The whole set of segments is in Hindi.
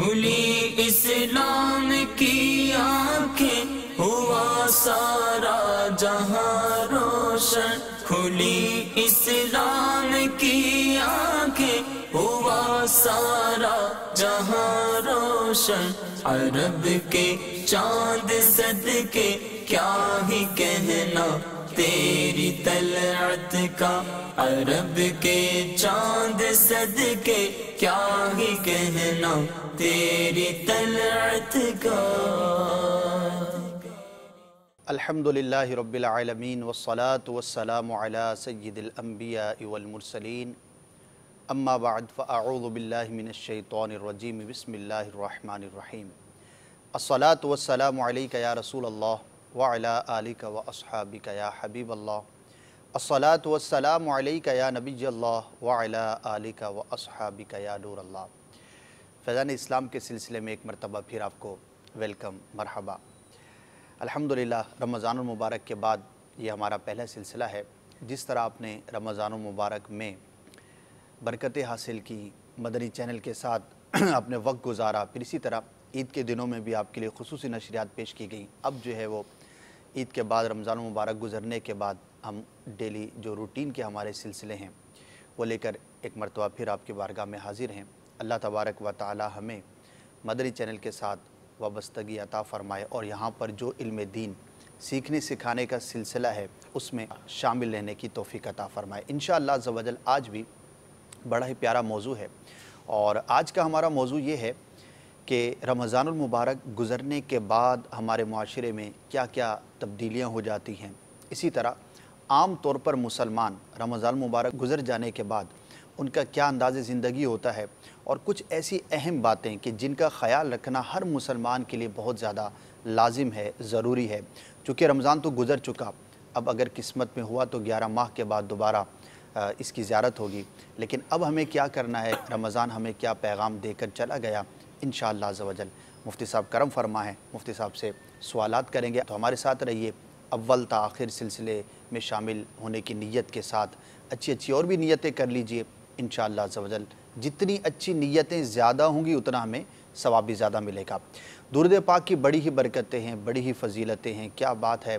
खुली इस्लाम की आंखें हुआ सारा जहां रोशन, खुली इस्लाम की आंखें हुआ सारा जहां रोशन। अरब के चांद सदके क्या ही कहना तेरी तलअत का, अरब के चांद सदके क्या ही कहना तेरी तलअत का। अल्हम्दुलिल्लाहि रब्बिल आलमीन वस्सलातु वस्सलामु अला सय्यिदिल अंबिया वल मुरसलीन अम्मा बाद फ़अऊज़ु बिल्लाहि मिनश शैतानिर रजीम बिस्मिल्लाहिर रहमानिर रहीम। अस्सलातु वस्सलामु अलैका या रसूल अल्लाह व अला आलिका व अस्हाबिका या हबीब अल्लाह। अस्सलातु वस्सलामु अलैका या नबी अल्लाह व अला आलिका व अस्हाबिका या नूर अल्लाह। फ़ैज़ान इस्लाम के सिलसिले में एक मरतबा फिर आपको वेलकम मरहबा। अल्हम्दुलिल्लाह रमज़ानुल मुबारक के बाद ये हमारा पहला सिलसिला है। जिस तरह आपने रमज़ानुल मुबारक में बरकतें हासिल की, मदनी चैनल के साथ आपने वक्त गुजारा, फिर इसी तरह ईद के दिनों में भी आपके लिए खुसूसी नशरियात पेश की गई। अब जो है वो ईद के बाद रमज़ान मुबारक गुजरने के बाद हम डेली जो रूटीन के हमारे सिलसिले हैं वो लेकर एक मरतबा फिर आपके बारगाह में हाजिर हैं। अल्लाह तबारक व ताला हमें मदनी चैनल के साथ वाबस्तगी अता फ़रमाए और यहाँ पर जो इल्म दीन सीखने सिखाने का सिलसिला है उसमें शामिल रहने की तौफ़ीक़ अता फ़रमाए इंशाअल्लाह अज़्ज़ व जल। आज भी बड़ा ही प्यारा मौजू है और आज का हमारा मौजू ये है कि रमज़ानुल मुबारक गुज़रने के बाद हमारे माशरे में क्या क्या तब्दीलियाँ हो जाती हैं। इसी तरह आम तौर पर मुसलमान रमज़ानुल मुबारक गुज़र जाने के बाद उनका क्या अंदाज़ ज़िंदगी होता है और कुछ ऐसी अहम बातें कि जिनका ख़याल रखना हर मुसलमान के लिए बहुत ज़्यादा लाजिम है, ज़रूरी है। चूँकि रमज़ान तो गुज़र चुका, अब अगर किस्मत में हुआ तो 11 माह के बाद दोबारा इसकी ज़्यारत होगी, लेकिन अब हमें क्या करना है, रमज़ान हमें क्या पैगाम देकर चला गया, इंशाअल्लाह अज़्ज़ व जल। मुफ्ती साहब करम फरमा है, मुफ्ती साहब से सवालात करेंगे, तो हमारे साथ रहिए। अव्वल ता आखिर सिलसिले में शामिल होने की नीयत के साथ अच्छी अच्छी और भी नीयतें कर लीजिए, इंशाअल्लाह अज़्ज़ व जल। जितनी अच्छी नीयतें ज़्यादा होंगी उतना हमें सवाब भी ज़्यादा मिलेगा। दुरूद पाक की बड़ी ही बरकतें हैं, बड़ी ही फजीलतें हैं। क्या बात है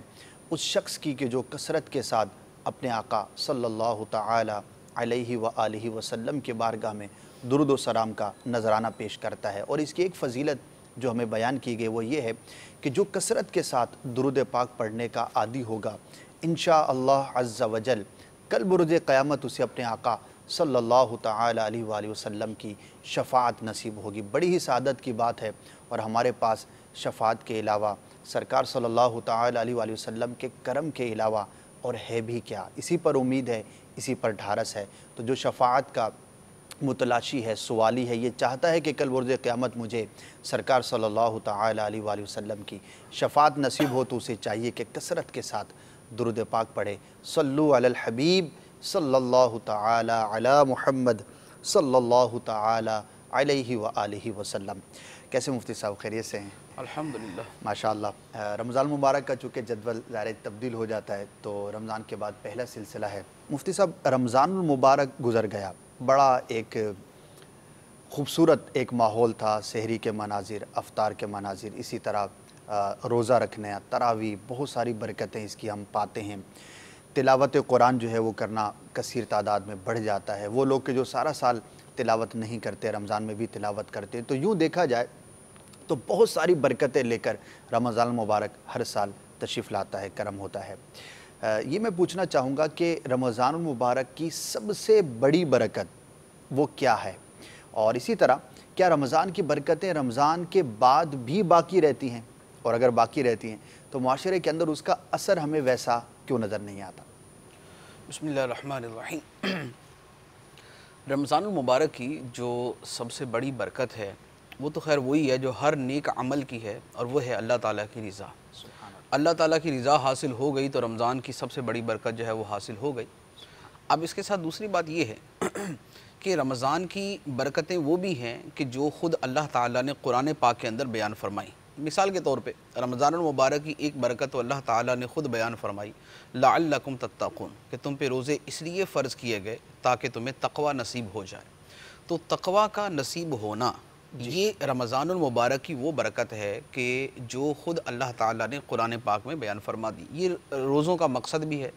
उस शख्स की कि जो कसरत के साथ अपने आका सल्लल्लाहु तआला अलैहि व आलिहि वसल्लम के बारगाह में दुरूद व सलाम का नजराना पेश करता है। और इसकी एक फ़जीलत जो हमें बयान की गई वो ये है कि जो कसरत के साथ दुरूद पाक पढ़ने का आदी होगा, इंशाअल्लाह अज़्ज़ व जल कल बुरुज क़यामत उसे अपने आका सल्लल्लाहु तआला अलैहि वसल्लम की शफाअत नसीब होगी। बड़ी ही सादत की बात है और हमारे पास शफाअत के अलावा सरकार सल्लल्लाहु तआला अलैहि वसल्लम के करम के अलावा और है भी क्या। इसी पर उम्मीद है, इसी पर ढारस है। तो जो शफाअत का मुतलाशी है, सवाली है, ये चाहता है कि कल वर्ज़ क़यामत मुझे सरकार सल्लल्लाहु तआला अलैहि वसल्लम की शफाअत नसीब हो, तो उसे चाहिए कि कसरत के साथ दुरूद पाक पढ़े। सल्लु अलल हबीब सल्लल्लाहु तआला अला मुहम्मद सल्लल्लाहु तआला अलैहि व आलिहि वसल्लम। कैसे मुफ्ती साहब, खैरियत से हैं? अल्हम्दुलिल्लाह, माशाअल्लाह। रमज़ान मुबारक का चूँकि जदवल ज़ाहिर तब्दील हो जाता है तो रमज़ान के बाद पहला सिलसिला है। मुफ्ती साहब, रमज़ानुल मुबारक गुज़र गया, बड़ा एक ख़ूबसूरत एक माहौल था, सहरी के मनाजिर, अफ्तार के मनाजिर, इसी तरह रोज़ा रखने, तरावी, बहुत सारी बरकतें इसकी हम पाते हैं। तिलावत कुरान जो है वो करना कसीर तादाद में बढ़ जाता है। वो लोग के जो सारा साल तिलावत नहीं करते, रमज़ान में भी तिलावत करते हैं। तो यूँ देखा जाए तो बहुत सारी बरकतें लेकर रमज़ान मुबारक हर साल तशरीफ़ लाता है, करम होता है। ये मैं पूछना चाहूँगा कि रमज़ान मुबारक की सबसे बड़ी बरकत वो क्या है, और इसी तरह क्या रमज़ान की बरकतें रमज़ान के बाद भी बाकी रहती हैं, और अगर बाकी रहती हैं तो माशरे के अंदर उसका असर हमें वैसा क्यों नज़र नहीं आता। बिस्मिल्लाहिर्रहमानिर्रहीम। रमज़ान मुबारक की जो सबसे बड़ी बरकत है वो तो खैर वही है जो हर नेक अमल की है, और वो है अल्लाह ताला की रज़ा। अल्लाह ताला की रज़ा हासिल हो गई तो रमज़ान की सबसे बड़ी बरकत जो है वो हासिल हो गई। अब इसके साथ दूसरी बात ये है कि रमज़ान की बरकतें वो भी हैं कि जो ख़ुद अल्लाह ताला ने कुरान पाक के अंदर बयान फरमाई। मिसाल के तौर पे रमज़ान मुबारक की एक बरकत तो अल्लाह ताला ने ख़ुद बयान फरमाई, लअल्लकुम तत्तक़ून, कि तुम पे रोज़े इसलिए फ़र्ज़ किए गए ताकि तुम्हें तक़वा नसीब हो जाए। तो तक़वा का नसीब होना ये रमज़ानुल मुबारक की वो बरकत है कि जो ख़ुद अल्लाह ताला ने कुरान पाक में बयान फरमा दी। ये रोज़ों का मकसद भी है,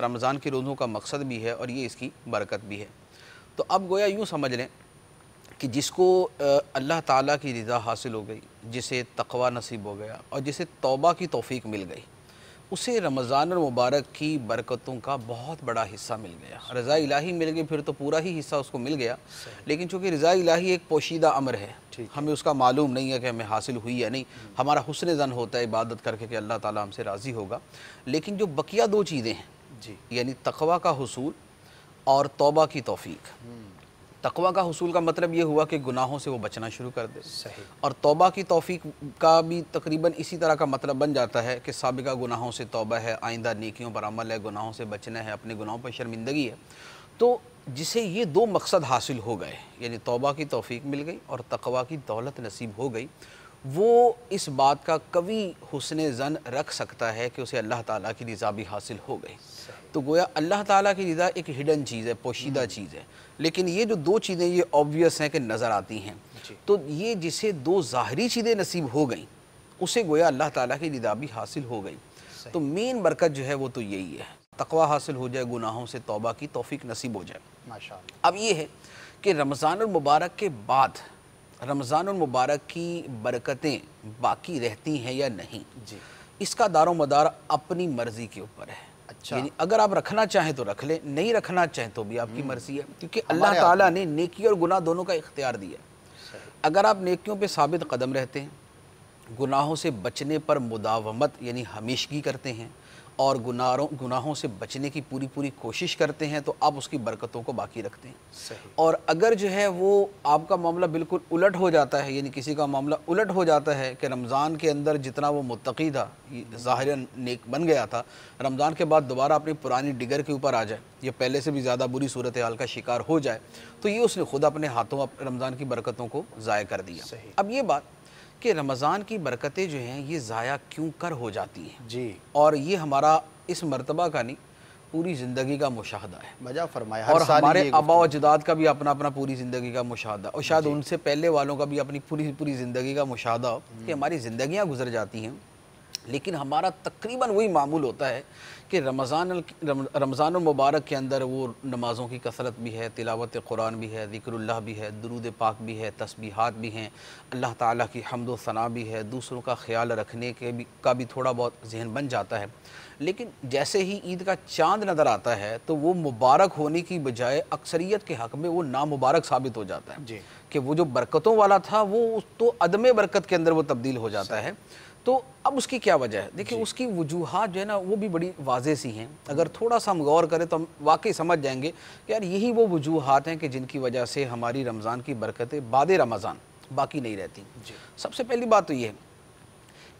रमज़ान के रोज़ों का मकसद भी है और ये इसकी बरकत भी है। तो अब गोया यूँ समझ लें कि जिसको अल्लाह ताला की रज़ा हासिल हो गई, जिसे तकवा नसीब हो गया और जिसे तौबा की तौफीक मिल गई, उसे रमज़ानुल मुबारक की बरकतों का बहुत बड़ा हिस्सा मिल गया। रज़ा इलाही मिल गई, फिर तो पूरा ही हिस्सा उसको मिल गया। लेकिन चूँकि रज़ा इलाही एक पोशीदा अमर है, हमें उसका मालूम नहीं है कि हमें हासिल हुई या नहीं। हमारा हुस्न ज़न होता है इबादत करके कि अल्लाह ताला हमसे राज़ी होगा। लेकिन जो बकिया दो चीज़ें हैं जी, यानी तकवा का हुसूल और तौबा की तौफीक। तकवा का हुसूल का मतलब ये हुआ कि गुनाहों से वो बचना शुरू कर दे, और तौबा की तौफीक का भी तकरीबन इसी तरह का मतलब बन जाता है कि साबिका गुनाहों से तौबा है, आइंदा नेकियों पर अमल है, गुनाहों से बचना है, अपने गुनाहों पर शर्मिंदगी है। तो जिसे ये दो मकसद हासिल हो गए, यानी तौबा की तौफीक मिल गई और तकवा की दौलत नसीब हो गई, वो इस बात का कवि हुस्न ज़न रख सकता है कि उसे अल्लाह ताला की रज़ा भी हासिल हो गई। तो गोया अल्लाह ताला की रज़ा एक हिडन चीज़ है, पोशीदा चीज़ है। लेकिन ये जो दो चीज़ें ये ऑब्वियस हैं कि नज़र आती हैं। तो ये जिसे दो ज़ाहरी चीज़ें नसीब हो गई, उसे गोया अल्लाह ताला की रज़ा भी हासिल हो गई। तो मेन बरकत जो है वो तो यही है, तकवा हासिल हो जाए, गुनाहों से तौबा की तौफीक नसीब हो जाए, माशाअल्लाह। अब ये है कि रमज़ानुल मुबारक के बाद रमज़ानुल मुबारक की बरकतें बाकी रहती हैं या नहीं जी, इसका दारो मदार अपनी मर्ज़ी के ऊपर है। अच्छा, यानी अगर आप रखना चाहें तो रख लें, नहीं रखना चाहें तो भी आपकी मर्ज़ी है, क्योंकि अल्लाह ताला ने नेकी और गुनाह दोनों का इख्तियार दिया। अगर आप नेकियों पे साबित कदम रहते हैं, गुनाहों से बचने पर मुदावमत यानी हमेशगी करते हैं और गुनाहों से बचने की पूरी पूरी कोशिश करते हैं, तो आप उसकी बरकतों को बाकी रखते हैं। सही। और अगर जो है वो आपका मामला बिल्कुल उलट हो जाता है, यानी किसी का मामला उलट हो जाता है कि रमज़ान के अंदर जितना वो मुत्तकी था, ज़ाहिरन नेक बन गया था, रमज़ान के बाद दोबारा अपनी पुरानी डिगर के ऊपर आ जाए या पहले से भी ज़्यादा बुरी सूरत हाल का शिकार हो जाए, तो ये उसने खुद अपने हाथों रमज़ान की बरकतों को ज़ाया कर दिया। अब ये बात कि रमज़ान की बरकतें जो हैं ये ज़ाया क्यों कर हो जाती हैं जी, और ये हमारा इस मरतबा का नहीं पूरी ज़िंदगी का मुशाहदा है। मज़ा फरमाया। और हमारे आबा अजदाद का भी अपना अपना पूरी ज़िंदगी का मुशाहदा, और शायद उनसे पहले वालों का भी अपनी पूरी पूरी ज़िंदगी का मुशाहदा हो कि हमारी ज़िंदगियाँ गुजर जाती हैं। लेकिन हमारा तकरीबन वही मामूल होता है कि रमज़ानुल मुबारक के अंदर वो नमाज़ों की कसरत भी है, तिलावत कुरान भी है, ज़िक्रुल्लाह भी है, दुरूद पाक भी है, तस्बीहात भी हैं, अल्लाह ताला की हम्दो सना भी है, दूसरों का ख्याल रखने का भी थोड़ा बहुत जहन बन जाता है। लेकिन जैसे ही ईद का चाँद नज़र आता है तो वो मुबारक होने की बजाय अक्सरियत के हक़ में वो नामुबारक साबित हो जाता है कि वो जो बरकतों वाला था वो तो अदम बरकत के अंदर वो तब्दील हो जाता है। तो अब उसकी क्या वजह है? देखिए, उसकी वजूहात जो है ना वो भी बड़ी वाज़ेह सी हैं। अगर थोड़ा सा हम गौर करें तो हम वाकई समझ जाएंगे कि यार यही वो वजूहात हैं कि जिनकी वजह से हमारी रमज़ान की बरकतें बादे रमज़ान बाकी नहीं रहती। सबसे पहली बात तो ये है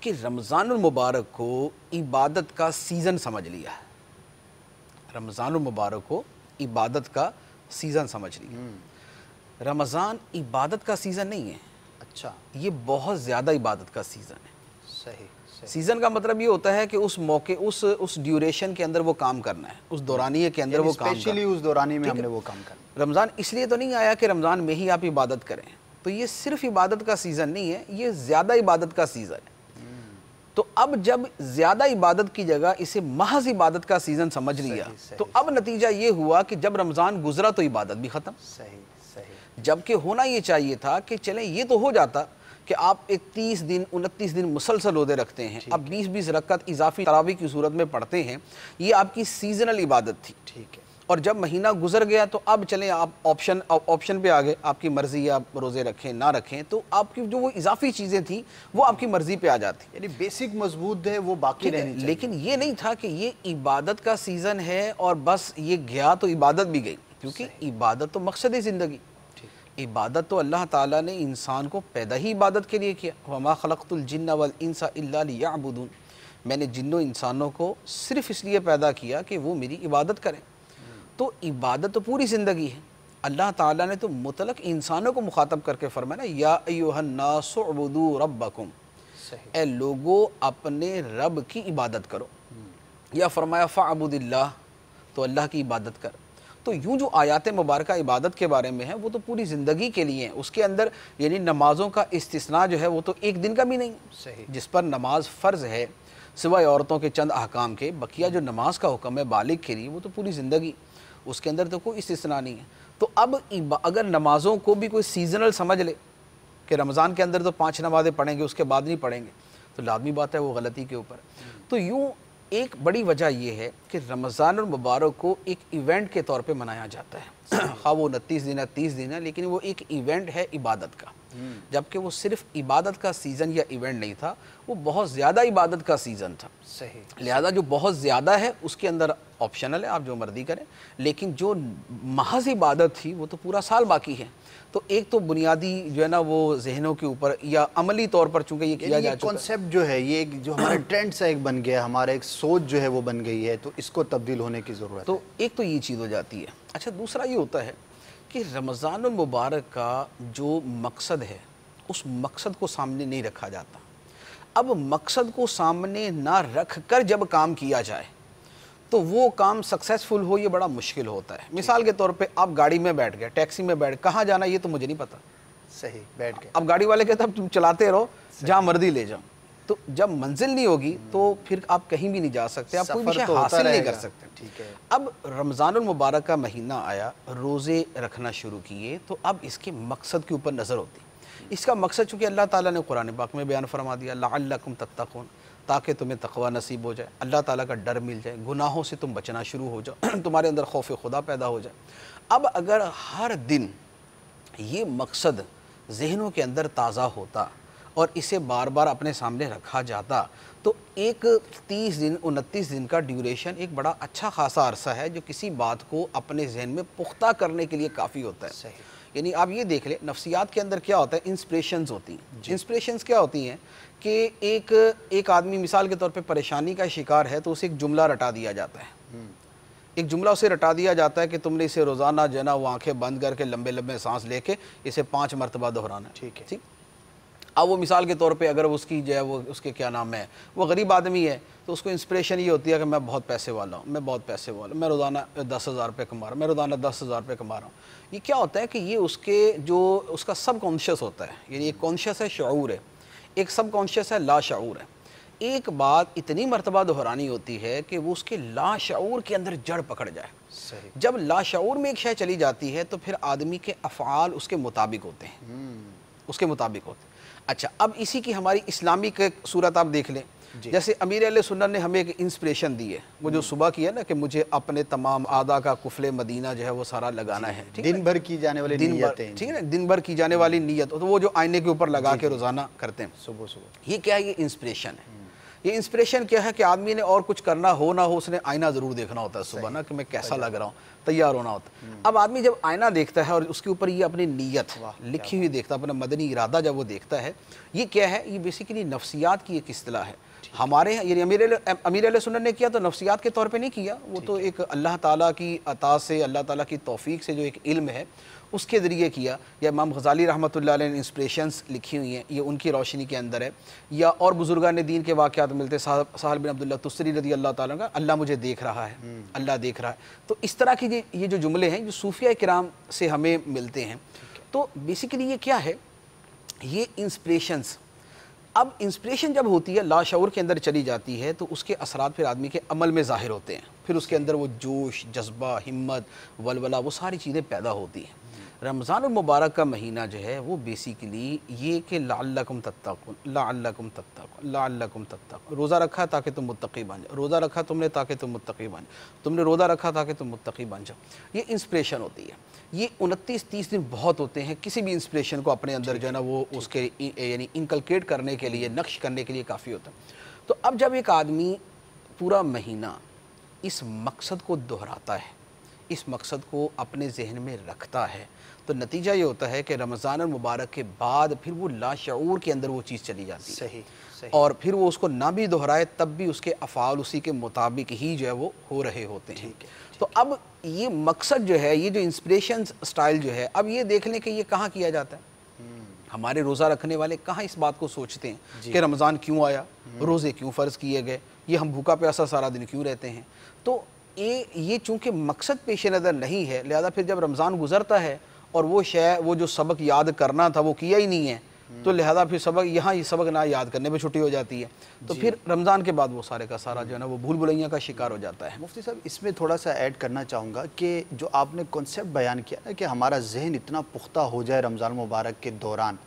कि रमज़ानुल मुबारक को इबादत का सीज़न समझ लिया है। रमज़ानुल मुबारक को इबादत का सीज़न समझ लिया। रमज़ान इबादत का सीज़न नहीं है। अच्छा, ये बहुत ज़्यादा इबादत का सीज़न है। सीज़न का मतलब ये होता है कि उस मौके उस ड्यूरेशन के अंदर वो काम करना है, उस दौरानिये के अंदर वो काम करना है। स्पेशली उस दौरानिये में हमने वो काम करना। रमज़ान इसलिए तो नहीं आया कि रमज़ान में ही आप इबादत करें। तो ये सिर्फ इबादत का सीज़न नहीं है, ये ज़्यादा इबादत का सीज़न है। तो अब जब ज़्यादा इबादत की जगह इसे महज इबादत का सीज़न समझ लिया, तो अब नतीजा ये हुआ कि जब रमज़ान गुजरा तो इबादत भी ख़त्म। सही। जबकि होना ये चाहिए था कि चलें, ये तो हो जाता कि आप 30 दिन 29 दिन मुसलसल रोज़े रखते हैं, आप 20-20 रकात इजाफी तरावी की सूरत में पढ़ते हैं, ये आपकी सीजनल इबादत थी। ठीक है। और जब महीना गुजर गया तो अब चलें, आप ऑप्शन पे आ गए, आपकी मर्ज़ी है आप रोज़े रखें ना रखें। तो आपकी जो वो इजाफी चीज़ें थी वो आपकी मर्ज़ी पे आ जाती, यानी बेसिक मजबूत है वो बाकी रहनी चाहिए। लेकिन ये नहीं था कि ये इबादत का सीज़न है और बस ये गया तो इबादत भी गई, क्योंकि इबादत तो मकसद है ज़िंदगी। इबादत तो अल्लाह ताला ने इंसान को पैदा ही इबादत के लिए किया। वमा खलक़तुल जिन्न वल इंसा इल्ला लियअबुदून, मैंने जिन्नों इंसानों को सिर्फ इसलिए पैदा किया कि वो मेरी इबादत करें। तो इबादत तो पूरी ज़िंदगी है। अल्लाह ताला ने तो मुतलक इंसानों को मुखातब करके फरमाया, या अय्युहन नासु उबुदू रब्बकुम, ए लोगो अपने रब की इबादत करो। या फरमाया फ़अबुदिल्लाह, तो अल्लाह की इबादत कर। तो यूँ जो आयात मुबारक इबादत के बारे में है वो तो पूरी ज़िंदगी के लिए हैं, उसके अंदर यानी नमाज़ों का इस्तिस्ना जो है वो तो एक दिन का भी नहीं। सही, जिस पर नमाज फ़र्ज़ है सिवाय औरतों के चंद अहकाम के, बकिया जो नमाज का हुक्म है बालिग के लिए वो तो पूरी ज़िंदगी, उसके अंदर तो कोई इस्तिस्ना नहीं है। तो अब अगर नमाज़ों को भी कोई सीज़नल समझ ले कि रमज़ान के अंदर तो 5 नमाज़ें पढ़ेंगे उसके बाद नहीं पढ़ेंगे, तो लाज़मी बात है वो गलती के ऊपर। तो यूँ एक बड़ी वजह यह है कि रमज़ान और मुबारक को एक इवेंट के तौर पे मनाया जाता है, हाँ वो 29 दिन है 30 दिन है, लेकिन वो एक इवेंट है इबादत का, जबकि वो सिर्फ इबादत का सीज़न या इवेंट नहीं था, वो बहुत ज़्यादा इबादत का सीज़न था। सही, लिहाजा जो बहुत ज़्यादा है उसके अंदर ऑप्शनल है, आप जो मर्जी करें, लेकिन जो महज इबादत थी वो तो पूरा साल बाकी है। तो एक तो बुनियादी जो है ना वो जहनों के ऊपर या अमली तौर पर चूँकि ये किया जाए कॉन्सेप्ट जो है ये जो हमारा ट्रेंड सा एक बन गया, हमारा एक सोच जो है वो बन गई है, तो इसको तब्दील होने की ज़रूरत है। तो एक तो ये चीज़ हो जाती है। अच्छा, दूसरा ये होता है कि रमज़ान मुबारक का जो मकसद है उस मकसद को सामने नहीं रखा जाता। अब मकसद को सामने ना रख कर जब काम किया जाए तो वो काम सक्सेसफुल हो ये बड़ा मुश्किल होता है। मिसाल के तौर पे आप गाड़ी में बैठ गए, टैक्सी में बैठ, कहाँ जाना ये तो मुझे नहीं पता। सही, बैठ गए। अब गाड़ी वाले कहते हैं तुम चलाते रहो जहाँ मर्जी ले जाओ, तो जब मंजिल नहीं होगी तो फिर आप कहीं भी नहीं जा सकते, आप कोई विषय हासिल नहीं कर सकते। ठीक है, अब रमज़ान मुबारक का महीना आया, रोज़े रखना शुरू किए, तो अब इसके मकसद के ऊपर नज़र होती। इसका मकसद चूँकि अल्लाह ताला ने कुरान पाक में बयान फरमा दिया, लअल्लकुम तत्तकून, ताकि तुम्हें तकवा नसीब हो जाए, अल्लाह ताला का डर मिल जाए, गुनाहों से तुम बचना शुरू हो जाओ, तुम्हारे अंदर खौफ खुदा पैदा हो जाए। अब अगर हर दिन ये मकसद जहनों के अंदर ताज़ा होता और इसे बार बार अपने सामने रखा जाता तो एक 30 दिन 29 दिन का ड्यूरेशन एक बड़ा अच्छा खासा अरसा है जो किसी बात को अपने जहन में पुख्ता करने के लिए काफ़ी होता है। यानी आप ये देख लें, नफ्सियात के अंदर क्या होता है, इंस्पिरेशंस होती हैं। इंस्पिरेशंस क्या होती हैं कि एक आदमी मिसाल के तौर पे परेशानी का शिकार है तो उसे एक जुमला रटा दिया जाता है, एक जुमला उसे रटा दिया जाता है कि तुमने इसे रोज़ाना जो है ना वो आँखें बंद करके लंबे लंबे सांस लेके इसे 5 मरतबा दोहराना है। ठीक है, ठीक। अब वो मिसाल के तौर पे अगर उसकी जो है वो उसके क्या नाम है, वो गरीब आदमी है तो उसको इंस्पिरेशन ये होती है कि मैं बहुत पैसे वाला हूँ, मैं बहुत पैसे वाला हूँ, मैं रोज़ाना 10,000 रुपये कमा रहा हूँ, मैं रोज़ाना 10,000 रुपये कमा रहा हूँ। ये क्या होता है कि ये उसके जो उसका सब कॉन्शियस होता है, यानी एक कॉन्शियस है शऊर है, एक सब कॉन्शियस है लाशऊर है। एक बात इतनी मरतबा दोहरानी होती है कि वो उसके लाशऊर के अंदर जड़ पकड़ जाए। सही, जब लाशऊर में एक शय चली जाती है तो फिर आदमी के अफ़ाल उसके मुताबिक होते हैं, उसके मुताबिक होते हैं। अच्छा, अब इसी की हमारी इस्लामी सूरत आप देख लें, जैसे अमीर अहले सुन्नत ने हमें एक इंस्पिरेशन दी है, वो जो सुबह की है ना कि मुझे अपने तमाम आदा का कुफले मदीना जो है वो सारा लगाना है, दिन भर की जाने वाली नीयत, ठीक है ना, दिन भर की जाने वाली नीयत, तो वो जो आईने के ऊपर लगा के रोज़ाना करते हैं सुबह सुबह, ये क्या है, ये इंस्पिरेशन है। ये इंस्पिरेशन क्या है कि आदमी ने और कुछ करना हो ना हो उसने आईना ज़रूर देखना होता है सुबह ना कि मैं कैसा लग रहा हूँ, तैयार होना होता है। अब आदमी जब आईना देखता है और उसके ऊपर ये अपनी नीयत लिखी हुई देखता है, अपना मदनी इरादा जब वो देखता है, ये क्या है, ये बेसिकली नफ्सियात की एक इस्तिलाह है। हमारे यानी अमीर अहले सुन्नत ने किया तो नफ्सियात के तौर पे नहीं किया, वो तो एक अल्लाह ताला की अता से, अल्लाह ताला की तौफीक से जो एक इल्म है उसके ज़रिए किया, या इमाम गज़ाली रहमतुल्लाह अलैह ने इंस्पिरेशंस लिखी हुई हैं, ये उनकी रोशनी के अंदर है, या और बुजुर्गान दीन के वाक़यात मिलते, साहल बिन अब्दुल्ला तुस्सरी रज़ी अल्लाह ताला का, अल्लाह मुझे देख रहा है, अल्लाह देख रहा है। तो इस तरह की ये जो जुमले हैं जो सूफिया किराम से हमें मिलते हैं, तो बेसिकली ये क्या है, ये इंस्पिरेशंस। अब इंस्पिरेशन जब होती है लाशऊर के अंदर चली जाती है तो उसके असरात फिर आदमी के अमल में ज़ाहिर होते हैं, फिर उसके अंदर वो जोश, जज्बा, हिम्मत, वलवला, वो सारी चीज़ें पैदा होती हैं। रमज़ान मुबारक का महीना जो है वो बेसिकली ये कि लअल्लकुम तत्तकून, लअल्लकुम तत्तकून, लअल्लकुम तत्तकून, रोज़ा रखा ताकि तुम मुत्तकी बन जाओ, रोज़ा रखा तुमने ताकि तुम मुत्तकी बन जाओ, तुमने रोज़ा रखा ताकि तुम मुत्तकी बन जाओ। ये इंस्पिरेशन होती है। ये 29-30 दिन बहुत होते हैं किसी भी इंस्पिरेशन को अपने अंदर जो है ना वो उसके यानी इंकलकेट करने के लिए, नक्श करने के लिए काफ़ी होता है। तो अब जब एक आदमी पूरा महीना इस मकसद को दोहराता है, इस मकसद को अपने जहन में रखता है, तो नतीजा ये होता है कि रमज़ान मुबारक के बाद फिर वो लाशऊर के अंदर वो चीज़ चली जाती है। सही, सही। और फिर वो उसको ना भी दोहराए तब भी उसके अफ़ाल उसी के मुताबिक ही जो है वो हो रहे होते हैं। तो अब ये मकसद जो है, ये जो इंस्पिरेशन स्टाइल जो है, अब ये देख लें कि ये कहाँ किया जाता है। हमारे रोज़ा रखने वाले कहाँ इस बात को सोचते हैं कि रमज़ान क्यों आया, रोज़े क्यों फ़र्ज़ किए गए, ये हम भूखा प्यासा सारा दिन क्यों रहते हैं। तो ये चूँकि मकसद पेश नज़र नहीं है, लिहाजा फिर जब रमज़ान गुजरता है और वो जो सबक याद करना था वो किया ही नहीं है, तो लिहाजा फिर सबक यहाँ सबक ना याद करने में छुट्टी हो जाती है, तो फिर रमज़ान के बाद वो सारे का सारा जो है ना वो भूल भुलैया का शिकार हो जाता है। मुफ्ती साहब, इसमें थोड़ा सा ऐड करना चाहूँगा कि जो आपने कॉन्सेप्ट बयान किया ना कि हमारा जहन इतना पुख्ता हो जाए रमज़ान मुबारक के दौरान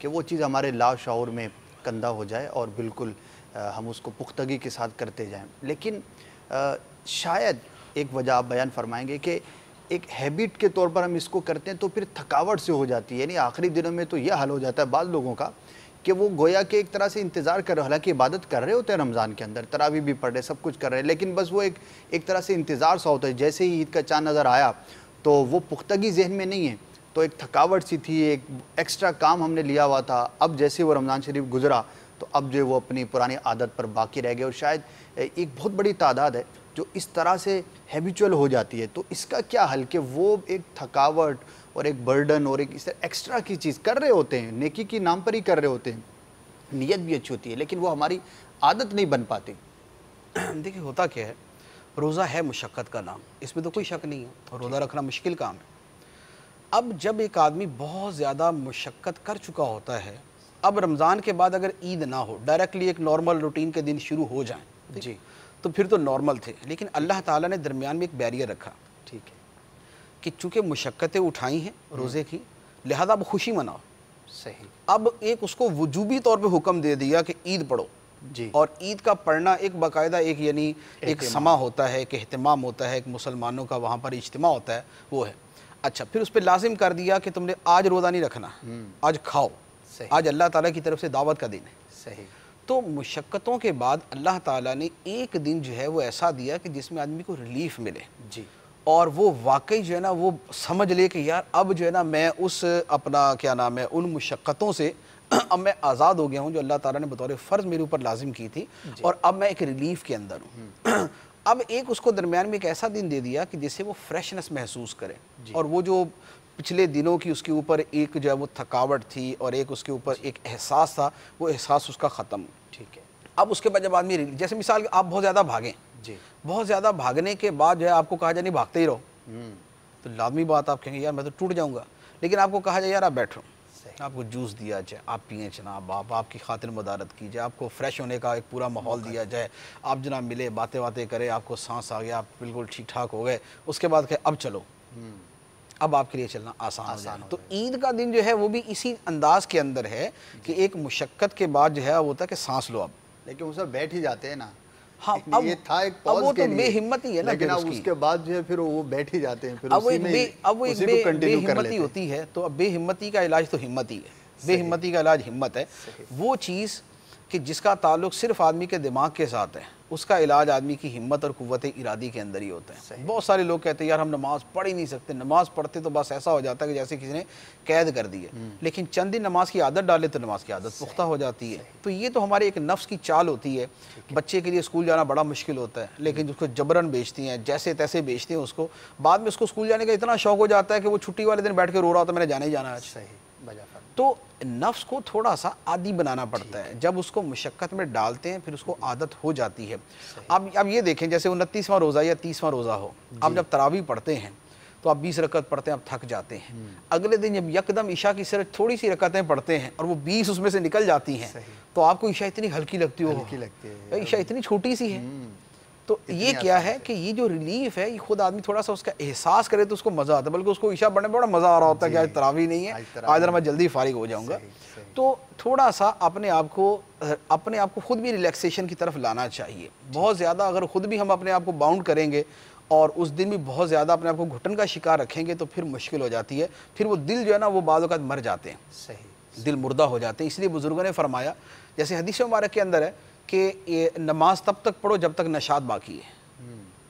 कि वो चीज़ हमारे लाशऊर में कंदा हो जाए और बिल्कुल हम उसको पुख्तगी के साथ करते जाएँ, लेकिन शायद एक वजह आप बयान फरमाएंगे कि एक हैबिट के तौर पर हम इसको करते हैं तो फिर थकावट से हो जाती है। यानी आखिरी दिनों में तो यह हाल हो जाता है बाद लोगों का कि वो गोया के एक तरह से इंतज़ार कर रहे, हालांकि इबादत कर रहे होते हैं रमज़ान के अंदर, तरावी भी पढ़ रहे, सब कुछ कर रहे हैं, लेकिन बस वो एक तरह से इंतज़ार सा होता है। जैसे ही ईद का चाँद नज़र आया तो वो पुख्तगी जहन में नहीं है, तो एक थकावट सी थी, एक एक्स्ट्रा काम हमने लिया हुआ था, अब जैसे वो रमज़ान शरीफ गुजरा तो अब जो वो अपनी पुरानी आदत पर बाकी रह गए, और शायद एक बहुत बड़ी तादाद है जो इस तरह से हैबिचुअल हो जाती है। तो इसका क्या हल कि वो एक थकावट और एक बर्डन और एक इस तरह एक्स्ट्रा की चीज़ कर रहे होते हैं, नेकी के नाम पर ही कर रहे होते हैं, नीयत भी अच्छी होती है, लेकिन वो हमारी आदत नहीं बन पाती। देखिए होता क्या है, रोज़ा है मुशक्क़त का नाम, इसमें तो कोई शक नहीं है, और रोज़ा रखना मुश्किल काम है। अब जब एक आदमी बहुत ज़्यादा मुशक्क़त कर चुका होता है, अब रमज़ान के बाद अगर ईद ना हो, डायरेक्टली एक नॉर्मल रूटीन के दिन शुरू हो जाएं जी, तो फिर तो नॉर्मल थे, लेकिन अल्लाह ताला ने दरमियान में एक बैरियर रखा, ठीक है, कि चूँकि मुशक्क़तें उठाई हैं रोज़े की, लिहाजा अब खुशी मनाओ, सही, अब एक उसको वजूबी तौर पे हुक्म दे दिया कि ईद पढ़ो जी, और ईद का पढ़ना एक बाकायदा एक यानी एक समा होता है, एक अहतमाम होता है, एक मुसलमानों का वहाँ पर इज्तिमा होता है, वो है। अच्छा, फिर उस पर लाजिम कर दिया कि तुमने आज रोज़ा नहीं रखना, आज खाओ, आज अल्लाह ताला की तरफ से दावत का दिन है, सही। तो मुशक्क़तों के बाद अल्लाह ताला ने एक दिन जो है वो ऐसा दिया कि जिसमें आदमी को रिलीफ मिले जी, और वो वाकई जो है ना वो समझ ले कि यार अब जो है ना मैं उस अपना क्या नाम है उन मुशक्क़तों से अब मैं आज़ाद हो गया हूँ जो अल्लाह ताला ने बतौर फ़र्ज़ मेरे ऊपर लाजिम की थी, और अब मैं एक रिलीफ के अंदर हूँ। अब एक उसको दरमियान में एक ऐसा दिन दे दिया कि जिससे वो फ्रेशनेस महसूस करे, और वो जो पिछले दिनों की उसके ऊपर एक जो है वो थकावट थी और एक उसके ऊपर एक एहसास था, वो एहसास उसका ख़त्म, ठीक है। अब उसके बाद जब आदमी जैसे मिसाल आप बहुत ज़्यादा भागें जी, बहुत ज़्यादा भागने के बाद जो है आपको कहा जाए नहीं भागते ही रहो, तो लाज़मी बात आप कहेंगे यार मैं तो टूट जाऊँगा, लेकिन आपको कहा जाए यार आप बैठो, आपको जूस दिया जाए, आप पिए जनाब, आपकी खातिर मदारत की जाए, आपको फ्रेश होने का एक पूरा माहौल दिया जाए, आप जनाब मिले, बातें बातें करें, आपको सांस आ गया, आप बिल्कुल ठीक ठाक हो गए, उसके बाद कहे अब चलो, अब आपके लिए चलना आसान हो। तो ईद का दिन जो है वो भी इसी अंदाज के अंदर है कि एक मुशक्क़त के बाद जो है वो होता है कि सांस लो अब, लेकिन उस बैठ ही जाते हैं ना, हाँ, अब ये था एक पॉज के लिए, बेहिम्मती है ना, लेकिन अब उसके बाद जो है फिर वो बैठ ही जाते हैं, फिर उसी में अब वो एक बेहिम्मती होती है। तो अब बेहिम्मती का इलाज तो हिम्मत ही है, बेहिम्मती का इलाज हिम्मत है। वो चीज़ कि जिसका ताल्लुक सिर्फ आदमी के दिमाग के साथ है, उसका इलाज आदमी की हिम्मत और कुव्वत इरादी के अंदर ही होता है। बहुत सारे लोग कहते हैं यार हम नमाज पढ़ ही नहीं सकते, नमाज पढ़ते तो बस ऐसा हो जाता है कि जैसे किसी ने कैद कर दी है, लेकिन चंद दिन नमाज की आदत डाले तो नमाज की आदत पुख्ता हो जाती है। तो ये तो हमारे एक नफ्स की चाल होती है। बच्चे के लिए स्कूल जाना बड़ा मुश्किल होता है, लेकिन उसको जबरन बेचती हैं, जैसे तैसे बेचते हैं उसको, बाद में उसको स्कूल जाने का इतना शौक हो जाता है कि वो छुट्टी वाले दिन बैठ के रो रहा होता है मैंने जाना ही जाना। सही, तो नफ्स को थोड़ा सा आदी बनाना पड़ता है, जब उसको मुशक्क़त में डालते हैं फिर उसको आदत हो जाती है। अब ये देखें जैसे 29वां रोज़ा या 30वां रोज़ा हो, आप जब तरावी पढ़ते हैं तो आप 20 रकत पढ़ते हैं, आप थक जाते हैं। अगले दिन जब यकदम ईशा की सिर्फ थोड़ी सी रकतें पढ़ते हैं और वो 20 उसमें से निकल जाती हैं, तो आपको ईशा इतनी हल्की लगती हो, ईशा इतनी छोटी सी है। तो ये क्या है कि ये जो रिलीफ है ये खुद आदमी थोड़ा सा उसका एहसास करे तो उसको मज़ा आता है, बल्कि उसको ईशा पढ़ने में बड़ा मज़ा आ रहा होता है कि आज तरावी नहीं है, आज मैं जल्दी फारिग हो जाऊंगा। तो थोड़ा सा अपने आप को खुद भी रिलैक्सेशन की तरफ लाना चाहिए। बहुत ज़्यादा अगर ख़ुद भी हम अपने आप को बाउंड करेंगे और उस दिन भी बहुत ज़्यादा अपने आप को घुटन का शिकार रखेंगे तो फिर मुश्किल हो जाती है, फिर वो दिल जो है ना वो बाद वक़्त मर जाते हैं, सही, दिल मुर्दा हो जाते हैं। इसलिए बुज़ुर्गों ने फरमाया, जैसे हदीस मुबारक के अंदर है कि नमाज तब तक पढ़ो जब तक नशात बाकी है।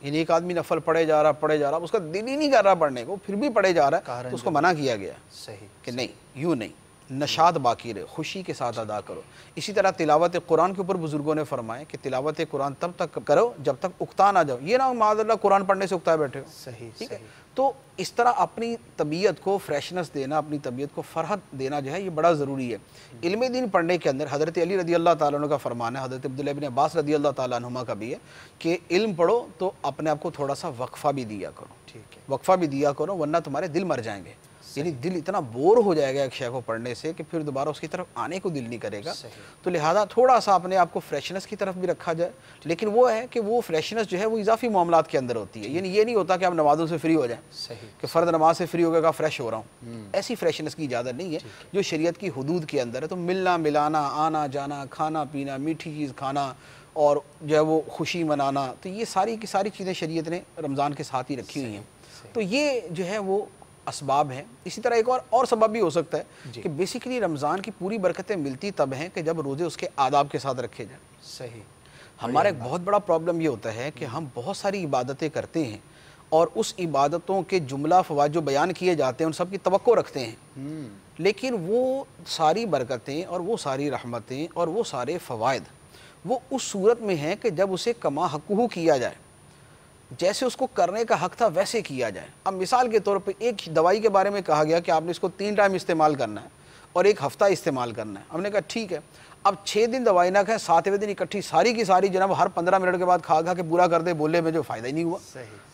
यानी एक आदमी नफल पढ़े जा रहा, उसका दिल ही नहीं कर रहा पढ़ने को, फिर भी पढ़े जा रहा है, तो उसको मना किया गया, सही, कि नहीं, यूँ नहीं, नशाद बाकी रहे, खुशी के साथ अदा करो। इसी तरह तिलावत कुरान के ऊपर बुजुर्गों ने फरमाया कि तिलावत कुरान तब तक करो जब तक उकता ना जाओ, ये ना माज़अल्लाह कुरान पढ़ने से उकताए बैठे हो। सही, ठीक है। तो इस तरह अपनी तबीयत को फ्रेशनेस देना, अपनी तबीयत को फरहत देना जो है ये बड़ा ज़रूरी है। इल्म दिन पढ़ने के अंदर हज़रत अली रदी अल्लाह तआला अन्हु का फरमान है, हज़रत अब्दुल्लाह इब्न अब्बास रदी अल्लाह तआला अन्हुमा का भी है कि इल्म पढ़ो तो अपने आप को थोड़ा सा वक्फ़ा भी दिया करो, ठीक है, वक्फ़ा भी दिया करो वरना तुम्हारे दिल मर जाएंगे। यानी दिल इतना बोर हो जाएगा एक शय को पढ़ने से कि फिर दोबारा उसकी तरफ आने को दिल नहीं करेगा। तो लिहाजा थोड़ा सा अपने आप को फ्रेशनेस की तरफ भी रखा जाए, लेकिन वो है कि वो फ्रेशनेस जो है वो इजाफी मामलात के अंदर होती है। यानी ये नहीं होता कि आप नमाजों से फ्री हो जाएं, कि फ़र्द नमाज से फ्री हो गया फ्रेश हो रहा हूँ, ऐसी फ्रेशनेस की इजाज़त नहीं है जो शरीयत की हदूद के अंदर है। तो मिलना मिलाना, आना जाना, खाना पीना, मीठी चीज़ खाना और जो है वो खुशी मनाना, तो ये सारी की सारी चीज़ें शरीयत ने रमज़ान के साथ ही रखी हुई हैं। तो ये जो है वो असबाब हैं। इसी तरह एक और सबब भी हो सकता है कि बेसिकली रमज़ान की पूरी बरकतें मिलती तब हैं कि जब रोज़े उसके आदाब के साथ रखे जाएँ। सही। हमारा एक बहुत बड़ा प्रॉब्लम ये होता है कि हम बहुत सारी इबादतें करते हैं और उस इबादतों के जुमला फवाद जो बयान किए जाते हैं उन सब की तवक्को रखते हैं, लेकिन वो सारी बरकतें और वो सारी रहमतें और वो सारे फ़वाद वो उस सूरत में हैं कि जब उसे कमा हक़ किया जाए, जैसे उसको करने का हक़ था वैसे किया जाए। अब मिसाल के तौर पे एक दवाई के बारे में कहा गया कि आपने इसको 3 टाइम इस्तेमाल करना है और 1 हफ़्ता इस्तेमाल करना है। हमने कहा ठीक है, अब 6 दिन दवाई ना खाएं, 7वें दिन इकट्ठी सारी की सारी जनाब हर 15 मिनट के बाद खा के पूरा कर दे, बोले में जो फ़ायदा ही नहीं हुआ।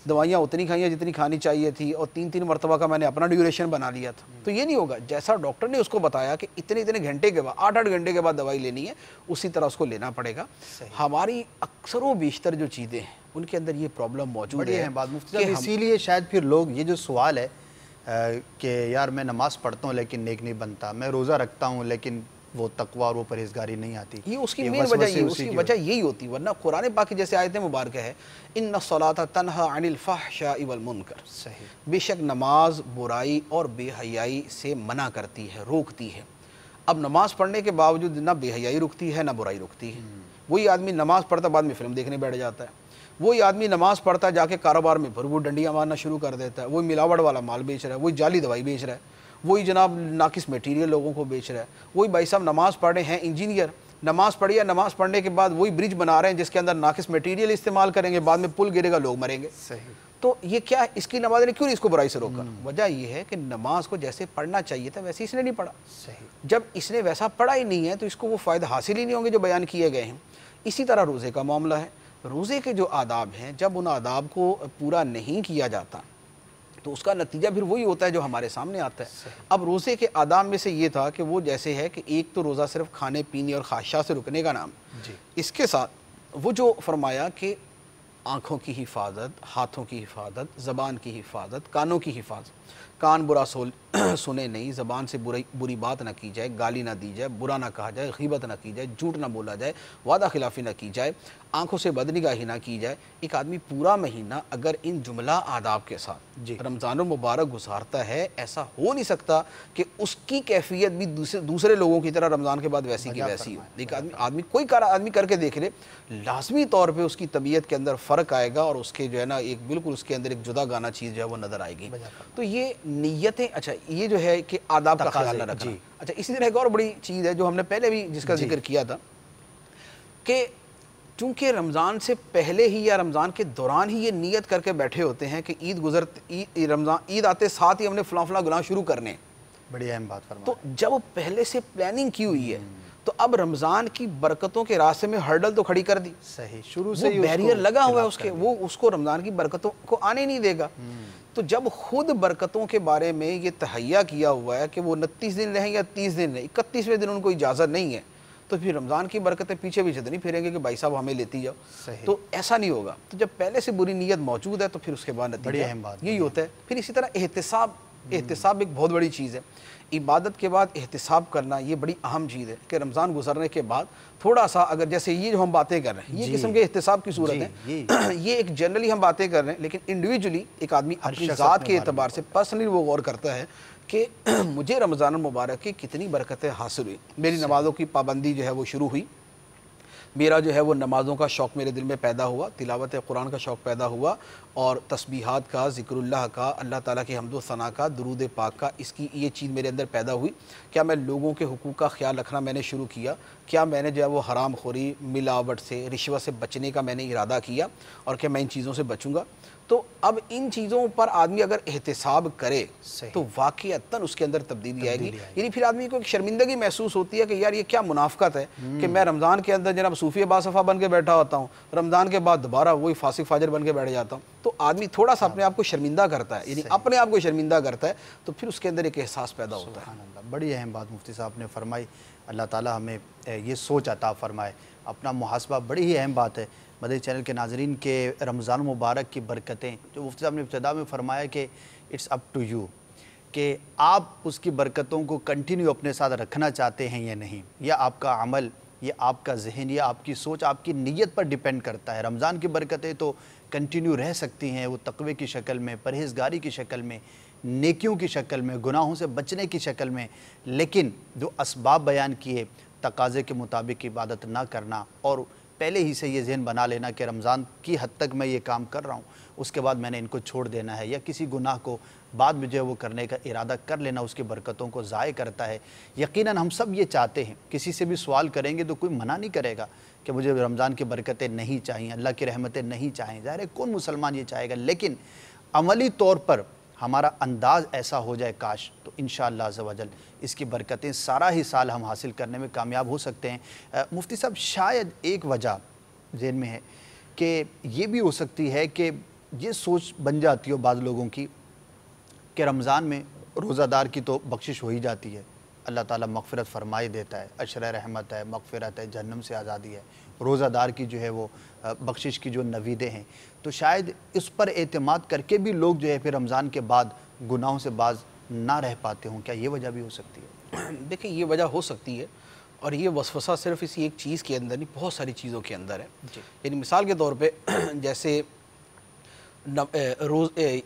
दवाइयाँ उतनी खाई हैं जितनी खानी चाहिए थी और 3-3 मरतबा का मैंने अपना ड्यूरेशन बना लिया था, तो ये नहीं होगा। जैसा डॉक्टर ने उसको बताया कि इतने घंटे के बाद, 8-8 घंटे के बाद दवाई लेनी है, उसी तरह उसको लेना पड़ेगा। हमारी अक्सर बेशतर जो चीज़ें हैं उनके अंदर ये प्रॉब्लम मौजूद है, इसीलिए शायद फिर लोग ये जो सवाल है कि यार मैं नमाज़ पढ़ता हूँ लेकिन नेक नहीं बनता, मैं रोज़ा रखता हूँ लेकिन वो तकवा और वो परहेजगारी नहीं आती, ये उसकी मेन वजह यही होती। वरना कुरान पाक की जैसे आयत मुबारक है, इन्ना सलाता तन्हा अनिल फहशाई वल मुनकर, बेशक नमाज बुराई और बेहयाई से मना करती है, रोकती है। अब नमाज पढ़ने के बावजूद ना बेहयाई रुकती है ना बुराई रुकती है। वही आदमी नमाज पढ़ता बाद में फिल्म देखने बैठ जाता है, वही आदमी नमाज़ पढ़ता है जाके कारोबार में भरपूर डंडियाँ मारना शुरू कर देता है, वही मिलावट वाला माल बेच रहा है, वही जाली दवाई बेच रहा है, वही जनाब नाकिस मटेरियल लोगों को बेच रहा है, वही भाई साहब नमाज़ पढ़ रहे हैं इंजीनियर, नमाज़ पढ़ी है, नमाज़ पढ़ने के बाद वही ब्रिज बना रहे हैं जिसके अंदर नाकिस मटेरियल इस्तेमाल करेंगे, बाद में पुल गिरेगा लोग मरेंगे। सही। तो ये क्या है, इसकी नमाज ने क्यों नहीं इसको बुराई से रोका? वजह यह है कि नमाज को जैसे पढ़ना चाहिए था वैसे इसने नहीं पढ़ा। सही। जब इसने वैसा पढ़ा ही नहीं है तो इसको वो फ़ायदा हासिल ही नहीं होंगे जो बयान किए गए हैं। इसी तरह रोज़े का मामला है, रोज़े के जो आदाब हैं जब उन आदाब को पूरा नहीं किया जाता तो उसका नतीजा फिर वही होता है जो हमारे सामने आता है। अब रोज़े के आदाब में से ये था कि वो जैसे है कि एक तो रोज़ा सिर्फ खाने पीने और ख्वाहिशात से रुकने का नाम, इसके साथ वो जो फरमाया कि आँखों की हिफाजत, हाथों की हिफाजत, ज़बान की हिफाजत, कानों की हिफाजत, कान बुरा सुने नहीं, ज़बान से बुरी बात ना की जाए, गाली ना दी जाए, बुरा ना कहा जाए, गीबत ना की जाए, झूठ ना बोला जाए, वादा खिलाफ़ी ना की जाए, आंखों से बदनिगाही ना की जाए। एक आदमी पूरा महीना अगर इन जुमला आदाब के साथ रमज़ान मुबारक गुजारता है, ऐसा हो नहीं सकता कि उसकी कैफियत भी दूसरे लोगों की तरह रमज़ान के बाद वैसी की वैसी हो। एक आदमी कोई आदमी करके देख ले, लाजमी तौर पर उसकी तबीयत के अंदर फ़र्क आएगा और उसके जो है ना एक बिल्कुल उसके अंदर एक जुदा गाना चीज़ जो है वो नज़र आएगी। तो ये नियतें, अच्छा ये जो है कि आदाब का ख्याल रखना। अच्छा इसी तरह एक और बड़ी चीज़ है जो हमने पहले भी जिसका जिक्र किया था कि चूँकि रमज़ान से पहले ही या रमज़ान के दौरान ही ये नियत करके बैठे होते हैं कि ईद आते साथ ही हमने फलां गुनाह शुरू करने, बड़ी अहम बात फरमा, तो जब पहले से प्लानिंग की हुई है तो अब रमज़ान की बरकतों के रास्ते में हर्डल तो खड़ी कर दी। सही, शुरू से बैरियर लगा हुआ है उसके, वो उसको रमज़ान की बरकतों को आने नहीं देगा। तो जब खुद बरकतों के बारे में ये तहैया किया हुआ है कि वो 29 दिन रहें या 30 दिन रहें, 31वें दिन उनको इजाज़त नहीं है, तो फिर रमज़ान की बरकतें पीछे भी नहीं फिरेंगे कि भाई साहब हमें लेती जाओ। सही। तो ऐसा नहीं होगा। तो जब पहले से बुरी नीयत मौजूद है तो फिर उसके बाद नतीजा यही होता है। फिर इसी तरह एहतिसाब एक बहुत बड़ी चीज़ है, इबादत के बाद एहतिसाब करना ये बड़ी अहम चीज़ है कि रमज़ान गुजरने के बाद थोड़ा सा अगर जैसे ये जो हम बातें कर रहे हैं ये किस्म के एहतिसाब की सूरत है, ये एक जनरली हम बातें कर रहे हैं, लेकिन इंडिविजुअली एक आदमी अपनी ज़ात के एतबार से पर्सनली वो गौर करता है कि मुझे रमज़ान मुबारक की कितनी बरकतें हासिल हुई, मेरी नमाज़ों की पाबंदी जो है वो शुरू हुई, मेरा जो है वो नमाज़ों का शौक़ मेरे दिल में पैदा हुआ, तिलावत कुरान का शौक़ पैदा हुआ और तस्बीहात का, ज़िक्रुल्लाह का, अल्लाह ताला की हम्दो सना का, दुरूद पाक का, इसकी ये चीज़ मेरे अंदर पैदा हुई। क्या मैं लोगों के हुकूक़ का ख्याल रखना मैंने शुरू किया, क्या मैंने जो है वो हराम खोरी, मिलावट से, रिश्वत से बचने का मैंने इरादा किया और क्या मैं इन चीज़ों से बचूँगा। तो अब इन चीज़ों पर आदमी अगर एहतिसाब करे तो वाक़अतन उसके अंदर तब्दीली आएगी। यानी फिर आदमी को एक शर्मिंदगी महसूस होती है कि यार ये क्या मुनाफ़क़त है कि मैं रमज़ान के अंदर जनाब सूफ़ी बासफ़ा बन के बैठा होता हूँ, रमज़ान के बाद दोबारा वही फासिक फाजर बन के बैठ जाता हूँ। तो आदमी थोड़ा सा अपने आप को शर्मिंदा करता है, यानी अपने आप को शर्मिंदा करता है तो फिर उसके अंदर एक एहसास पैदा होता है। बड़ी अहम बात मुफ्ती साहब ने फरमाई, अल्लाह ताला हमें ये सोच अता फरमाए, अपना मुहासबा। बड़ी ही अहम बात है मदनी चैनल के नाजरीन के रमज़ान मुबारक की बरकतें जो मुफ्ती साहब ने इब्तिदा में फरमाया कि इट्स अप टू यू कि आप उसकी बरकतों को कंटिन्यू अपने साथ रखना चाहते हैं या नहीं। यह आपका अमल, ये आपका जहन, यह आपकी सोच, आपकी नीयत पर डिपेंड करता है। रमज़ान की बरकतें तो कंटिन्यू रह सकती हैं, वो तकवे की शक्ल में, परहेज़गारी की शक्ल में, नेकियों की शक्ल में, गुनाहों से बचने की शक्ल में, लेकिन जो असबाब बयान किए तकाजे के मुताबिक इबादत ना करना और पहले ही से ये जहन बना लेना कि रमज़ान की हद तक मैं ये काम कर रहा हूँ, उसके बाद मैंने इनको छोड़ देना है, या किसी गुनाह को बाद में जो है वो करने का इरादा कर लेना उसकी बरकतों को ज़ाय करता है। यकीनन हम सब ये चाहते हैं, किसी से भी सवाल करेंगे तो कोई मना नहीं करेगा कि मुझे रमज़ान की बरकतें नहीं चाहिए, अल्लाह की रहमतें नहीं चाहिए। ज़ाहिर है कौन मुसलमान ये चाहेगा, लेकिन अमली तौर पर हमारा अंदाज़ ऐसा हो जाए काश, तो इंशाअल्लाह अज़्ज़ा वजल इसकी बरकतें सारा ही साल हम हासिल करने में कामयाब हो सकते हैं। मुफ्ती साहब शायद एक वजह ज़हन में है कि ये भी हो सकती है कि ये सोच बन जाती हो बाज़ लोगों की कि रमज़ान में रोज़ादार की तो बख्शिश हो ही जाती है, अल्लाह ताला मग़फ़िरत फरमाई देता है, अशर रहमत है, मग़फ़िरत है, जहन्नम से आज़ादी है, रोज़ादार की जो है वो बख्शिश की जो नवीदें हैं, तो शायद इस पर एतमाद करके भी लोग जो है फिर रमज़ान के बाद गुनाहों से बाज ना रह पाते हों। क्या ये वजह भी हो सकती है? देखिए ये वजह हो सकती है और ये वसवसा सिर्फ इसी एक चीज़ के अंदर नहीं, बहुत सारी चीज़ों के अंदर है। यानी मिसाल के तौर पे जैसे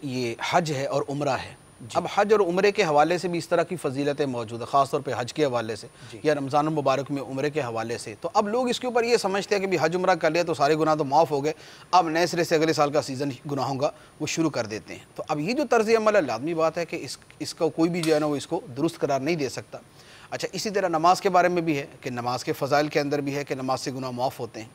ये हज है और उम्रा है। अब हज और उम्रे के हवाले से भी इस तरह की फजीलतें मौजूद है, ख़ासतौर पे हज के हवाले से या रमज़ान मुबारक में उम्रे के हवाले से। तो अब लोग इसके ऊपर ये समझते हैं कि भी हज उम्रा कर लिया तो सारे गुनाह तो माफ़ हो गए, अब नए सिरे से अगले साल का सीज़न गुनाहों का वो शुरू कर देते हैं। तो अब ये जो तर्ज़ अमल है लाज़मी बात है कि इसका कोई भी जो है ना वो इसको दुरुस्त करार नहीं दे सकता। अच्छा, इसी तरह नमाज के बारे में भी है कि नमाज़ के फ़ज़ाइल के अंदर भी है कि नमाज से गुनाह माफ़ होते हैं।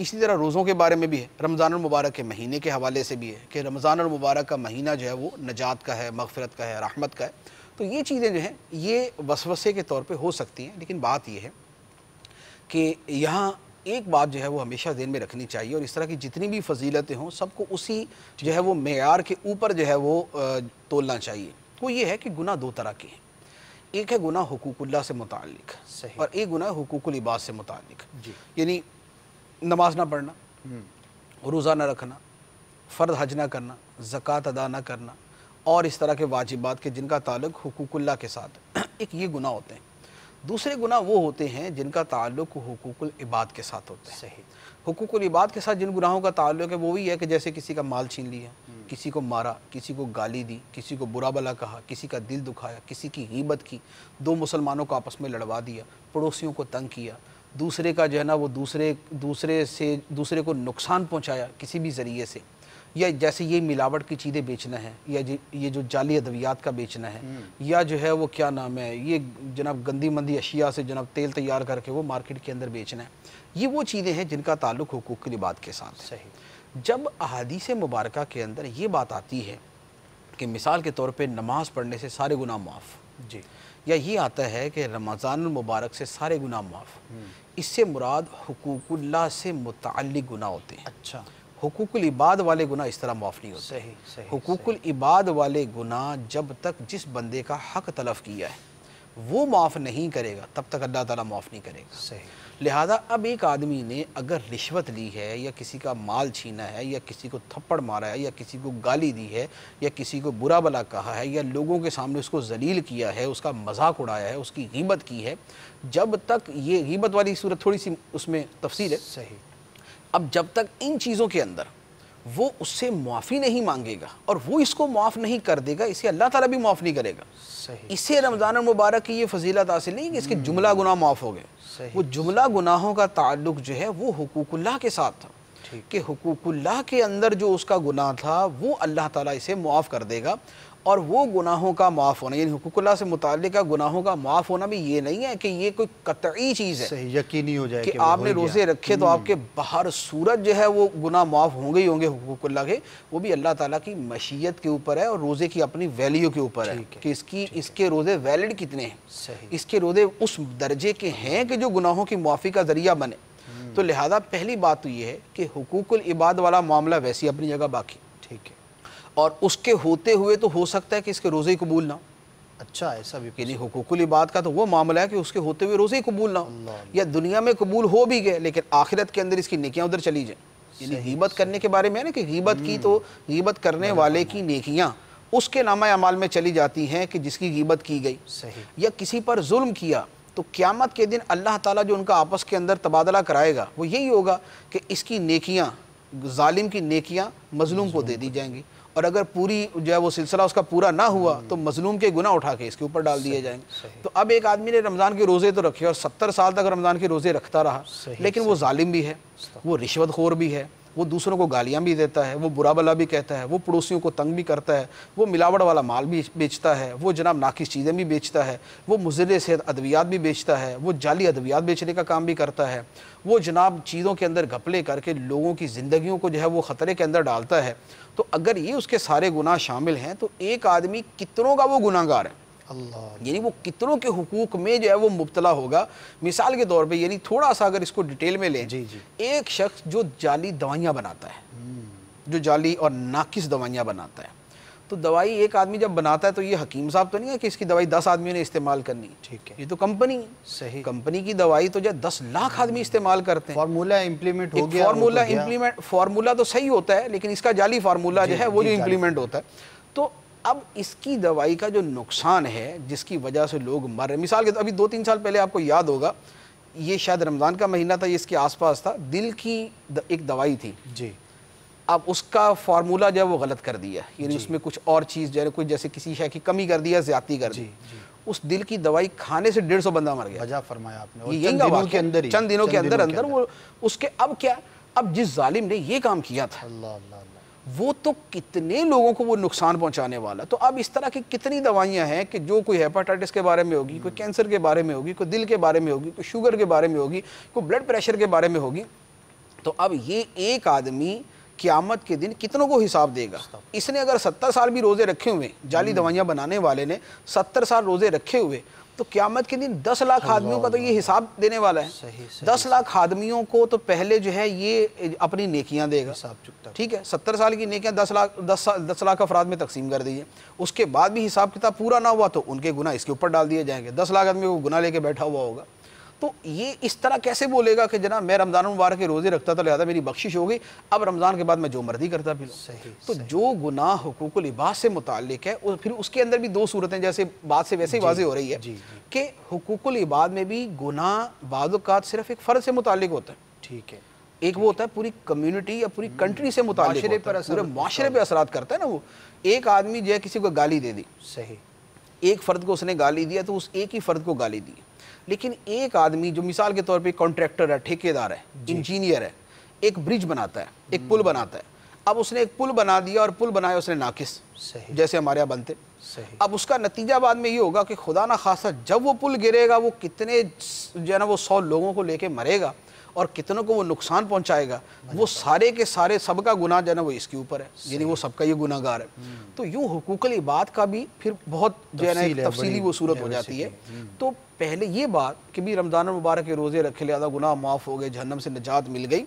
इसी तरह रोज़ों के बारे में भी है, रमज़ान और मुबारक के महीने के हवाले से भी है कि रमज़ान और मुबारक का महीना जो है वो नजात का है, मग़फ़िरत का है, रहमत का है। तो ये चीज़ें जो हैं ये वसवसे के तौर पे हो सकती हैं, लेकिन बात ये है कि यहाँ एक बात जो है वो हमेशा ज़हन में रखनी चाहिए और इस तरह की जितनी भी फजीलतें हों सबको उसी जो है वो मेयार के ऊपर जो है वो तोलना चाहिए। वो ये है कि गुनाह दो तरह के हैं, एक है गुनाह हुकूकुल्लाह से मुताल्लिक और एक गुनाह हुकूकुल इबाद से मुताल्लिक। यानी नमाज ना पढ़ना, रोज़ा ना रखना, फ़र्द हज ना करना, ज़कात अदा ना करना और इस तरह के वाजिबात के जिनका ताल्लुक़ हुकूकुल्लाह के साथ, एक ये गुनाह होते हैं। दूसरे गुनाह वो होते हैं जिनका ताल्लुक़ हुकूकुल इबाद के साथ होता है। सही, हुकूकुल इबाद के साथ जिन गुनाहों का ताल्लुक़ है वो भी है कि जैसे किसी का माल छीन लिया, किसी को मारा, किसी को गाली दी, किसी को बुरा भला कहा, किसी का दिल दुखाया, किसी की ग़ीबत की, दो मुसलमानों को आपस में लड़वा दिया, पड़ोसियों को तंग किया, दूसरे का जो है ना वो दूसरे को नुकसान पहुंचाया किसी भी ज़रिए से, या जैसे ये मिलावट की चीज़ें बेचना है या ये जो जाली अद्वियात का बेचना है या जो है वो क्या नाम है ये जनाब गंदी मंदी अशिया से जनाब तेल तैयार करके वो मार्केट के अंदर बेचना है। ये वो चीज़ें हैं जिनका ताल्लुक़ हुकूक़ की बात के साथ। सही, जब अहादीस मुबारक के अंदर ये बात आती है कि मिसाल के तौर पर नमाज़ पढ़ने से सारे गुनाह माफ़ जी, या ये आता है कि रमज़ान मुबारक से सारे गुनाह माफ़, इससे मुराद हुकूकुल्लाह से मुताल्लिक़ गुनाह होते हैं। अच्छा, हुकूकुल इबाद वाले गुनाह इस तरह माफ़ नहीं होते। सही, सही, हुकूकुल इबाद वाले गुनाह जब तक जिस बंदे का हक़ तलफ़ किया है वो माफ़ नहीं करेगा तब तक अल्लाह ताला माफ़ नहीं करेगा। सही, लिहाजा अब एक आदमी ने अगर रिश्वत ली है या किसी का माल छीना है या किसी को थप्पड़ मारा है या किसी को गाली दी है या किसी को बुरा भला कहा है या लोगों के सामने उसको जलील किया है, उसका मजाक उड़ाया है, उसकी ग़ीबत की है, जब तक ये ग़ीबत वाली सूरत थोड़ी सी उसमें तफसील है। सही, अब जब तक इन चीज़ों के अंदर वो उससे माफ़ी नहीं मांगेगा और वो इसको माफ़ नहीं कर देगा, इसे अल्लाह ताला भी माफ़ नहीं करेगा। सही, इसे रमज़ान मुबारक की ये फजीलत हासिल नहीं कि इसके जुमला गुनाह माफ़ हो गए। वो जुमला गुनाहों का ताल्लुक जो है वो हुकूकुल्लाह के साथ था कि हुकूकुल्लाह के अंदर जो उसका गुनाह था वो अल्लाह ताला इसे माफ़ कर देगा। और वो गुनाहों का माफ़ होना यानी हुकूकुल्लाह से मुताल्लिका गुनाहों का माफ़ होना भी ये नहीं है कि ये कोई कतई चीज़ है, सही यकीनी हो जाए कि आपने रोज़े रखे तो आपके बाहर सूरत जो है वो गुनाह माफ़ होंगे ही होंगे हुकूकुल्लाह के, वो भी अल्लाह ताला की मशीयत के ऊपर है और रोज़े की अपनी वैल्यू के ऊपर है कि इसके रोज़े वैलिड कितने हैं, इसके रोज़े उस दर्जे के हैं कि जो गुनाहों की माफ़ी का ज़रिया बने। तो लिहाजा पहली बात तो ये है कि हुकूकुल इबाद वाला मामला वैसी अपनी जगह बाकी ठीक है, और उसके होते हुए तो हो सकता है कि इसके रोज़े कबूल ना हो। अच्छा ऐसा भी कि नहीं, हुकूकुल इबाद का तो वो मामला है कि उसके होते हुए रोज़े कबूल ना हो या दुनिया में कबूल हो भी गए लेकिन आखिरत के अंदर इसकी नेकियां उधर चली जाएँ। यानी ग़ीबत करने के बारे में है ना कि ग़ीबत की तो ग़ीबत करने वाले की नेकियाँ उसके नामा अमाल में चली जाती हैं कि जिसकी ग़ीबत की गई या किसी पर जुल्म किया, तो क़यामत के दिन अल्लाह ताला जो उनका आपस के अंदर तबादला कराएगा वो यही होगा कि इसकी नेकियाँ ज़ालिम की नेकियाँ मज़लूम को दे दी जाएंगी और अगर पूरी जो है वो सिलसिला उसका पूरा ना हुआ तो मज़लूम के गुनाह उठा के इसके ऊपर डाल दिए जाएंगे। तो अब एक आदमी ने रमज़ान के रोज़े तो रखे और 70 साल तक रमज़ान के रोज़े रखता रहा लेकिन वो ज़ालिम भी है, वो रिश्वतखोर भी है, वो दूसरों को गालियाँ भी देता है, वो बुरा भला भी कहता है, वो पड़ोसियों को तंग भी करता है, वो मिलावट वाला माल भी बेचता है, वो जनाब नाकिस चीज़ें भी बेचता है, वो मुज़र सेहत अद्वियात भी बेचता है, वो जाली अद्वियात बेचने का काम भी करता है, वो जनाब चीज़ों के अंदर घपले करके लोगों की ज़िंदगियों को जो है वो ख़तरे के अंदर डालता है। तो अगर ये उसके सारे गुनाह शामिल हैं तो एक आदमी कितनों का वो गुनाहगार है, यानी वो कितनों के हुकूक में जो है वो मुब्तला होगा। मिसाल के तौर पे यानी थोड़ा सा अगर इसको डिटेल में लें, एक शख्स जो जाली दवाइयाँ बनाता है, जो जाली और नाकिस दवाइयाँ बनाता है, तो दवाई एक आदमी जब बनाता है तो ये हकीम साहब तो नहीं है कि इसकी दवाई 10 आदमियों ने इस्तेमाल करनी, ठीक है, ये तो कंपनी है, सही कंपनी की दवाई तो जो 10 लाख आदमी इस्तेमाल करते हैं, फार्मूला इंप्लीमेंट हो गया, फार्मूला इंप्लीमेंट फार्मूला तो सही होता है लेकिन इसका जाली फार्मूला जो है वो जो इंप्लीमेंट होता है। तो अब इसकी दवाई का जो नुकसान है जिसकी वजह से लोग मर रहे, मिसाल के तो अभी 2-3 साल पहले आपको याद होगा, ये शायद रमज़ान का महीना था, ये इसके आसपास था, दिल की एक दवाई थी जी, अब उसका फार्मूला जो है वो गलत कर दिया, यानी उसमें कुछ और चीज़ जो है कुछ जैसे किसी शय की कमी कर दिया, ज़्यादती कर दी, उस दिल की दवाई खाने से 150 बंदा मर गया। मजा फरमाया आपने, यही चंद दिनों के अंदर अंदर वो उसके अब क्या, अब जिस जालिम ने ये काम किया था वो तो कितने लोगों को वो नुकसान पहुंचाने वाला। तो अब इस तरह की कितनी दवाइयां हैं कि जो कोई हेपेटाइटिस के बारे में होगी, कोई कैंसर के बारे में होगी, कोई दिल के बारे में होगी, कोई शुगर के बारे में होगी, कोई ब्लड प्रेशर के बारे में होगी। तो अब ये एक आदमी क़यामत के दिन कितनों को हिसाब देगा। इसने अगर 70 साल भी रोज़े रखे हुए, जाली दवाइयाँ बनाने वाले ने 70 साल रोज़े रखे हुए, तो क़यामत के दिन 10 लाख आदमियों का तो ये हिसाब देने वाला है। सही, सही, 10 लाख आदमियों को तो पहले जो है ये अपनी नेकियां देगा, ठीक है, 70 साल की नेकियां 10 लाख अफराद में तकसीम कर दीजिए, उसके बाद भी हिसाब किताब पूरा ना हुआ तो उनके गुनाह इसके ऊपर डाल दिए जाएंगे। 10 लाख आदमी को गुनाह लेके बैठा हुआ होगा, तो ये इस तरह कैसे बोलेगा कि जना मैं रमज़ान मुबारक के रोज़े रखता था लिहाजा मेरी बख्शिश हो गई, अब रमज़ान के बाद मैं जो मर्जी करता फिर। तो जो गुनाह हुकूकुल इबाद से मुताल्लिक है और फिर उसके अंदर भी दो सूरतें जैसे बात से वैसे ही वाजे हो रही है कि हुकूकुल इबाद में भी गुनाह बाद औक़ात सिर्फ एक फ़र्द से मुताल्लिक होता है, ठीक है, एक वो होता है पूरी कम्युनिटी या पूरी कंट्री से मुताल्लिक होता है, पूरे माशरे पर असरात करता है ना। वो एक आदमी जो है किसी को गाली दे दी, सही, एक फ़र्द को उसने गाली दिया तो उस एक ही फ़र्द को गाली दी, लेकिन एक आदमी जो मिसाल के तौर पे कॉन्ट्रैक्टर है, ठेकेदार है, इंजीनियर है, एक ब्रिज बनाता है, एक पुल बनाता है, अब उसने एक पुल बना दिया और पुल बनाया उसने नाकिस, जैसे हमारे यहाँ बनते, अब उसका नतीजा बाद में ये होगा कि खुदा ना खासा जब वो पुल गिरेगा वो कितने जो है ना वो 100 लोगों को लेके मरेगा और कितनों को वो नुकसान पहुंचाएगा, वो सारे के सारे सबका गुनाह जो है ना वो इसके ऊपर है, यानी वो सबका ये गुनाहगार है। तो यूँ हुकूकुल इबाद का भी फिर बहुत जो है ना तफसीली वो सूरत हो जाती है। तो पहले ये बात कि भी रमज़ान मुबारक के रोज़े रखे लिहाजा गुनाह माफ़ हो गए, जहन्नम से निजात मिल गई,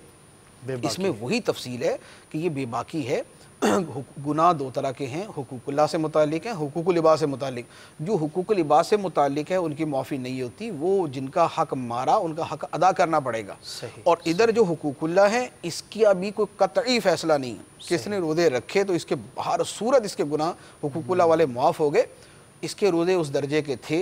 इसमें वही तफसील है कि ये बेबाकी है। गुनाह दो तरह के हैं, हुकूकुल्लाह से मुतालिक हैं, हुकूकुल इबाद से मुतालिक। जो हुकूकुल इबाद से मुतालिक है उनकी माफ़ी नहीं होती, वो जिनका हक मारा उनका हक अदा करना पड़ेगा। और इधर जो हुकूकुल्लाह है इसकी अभी कोई कतई फैसला नहीं है कि इसने रोज़े रखे तो इसके बाहर सूरत इसके गुनाह हुकूकुल्लाह वाले माफ़ हो गए, इसके रोज़े उस दर्जे के थे,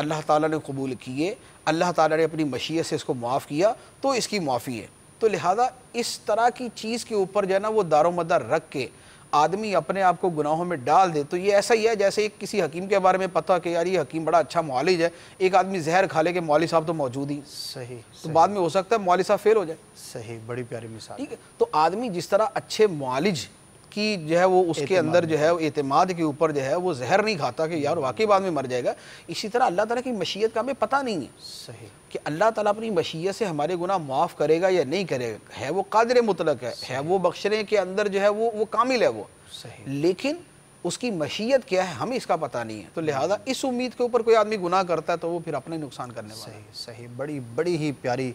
अल्लाह ताला ने कबूल किए, अल्लाह ताला ने अपनी मशीयत से इसको माफ़ किया तो इसकी माफ़ी है। तो लिहाजा इस तरह की चीज़ के ऊपर जो है ना वो दारोमदार रख के आदमी अपने आप को गुनाहों में डाल दे तो ये ऐसा ही है जैसे एक किसी हकीम के बारे में पता कि यार ये हकीम बड़ा अच्छा मुआलिज है, एक आदमी जहर खा ले कि मौलवी साहब तो मौजूद ही सही, तो बाद में हो सकता है मौलवी साहब फेल हो जाए। सही, बड़ी प्यारी मिसाल। ठीक है, तो आदमी जिस तरह अच्छे मुआलिज कि जो है वो उसके अंदर जो है वो एतमाद के ऊपर जो है वो जहर नहीं खाता कि यार वाकई बाद में मर जाएगा। इसी तरह अल्लाह ताला की मशीयत का हमें पता नहीं है। सही, कि अल्लाह ताला अपनी मशीयत से हमारे गुनाह माफ़ करेगा या नहीं करेगा, है वो कादिर मुतलक है वो बख्शने के अंदर जो है वो कामिल है वो। सही, लेकिन उसकी मशीयत क्या है हमें इसका पता नहीं है, तो लिहाजा इस उम्मीद के ऊपर कोई आदमी गुनाह करता है तो वो फिर अपना नुकसान करने वाला है। सही, बड़ी बड़ी ही प्यारी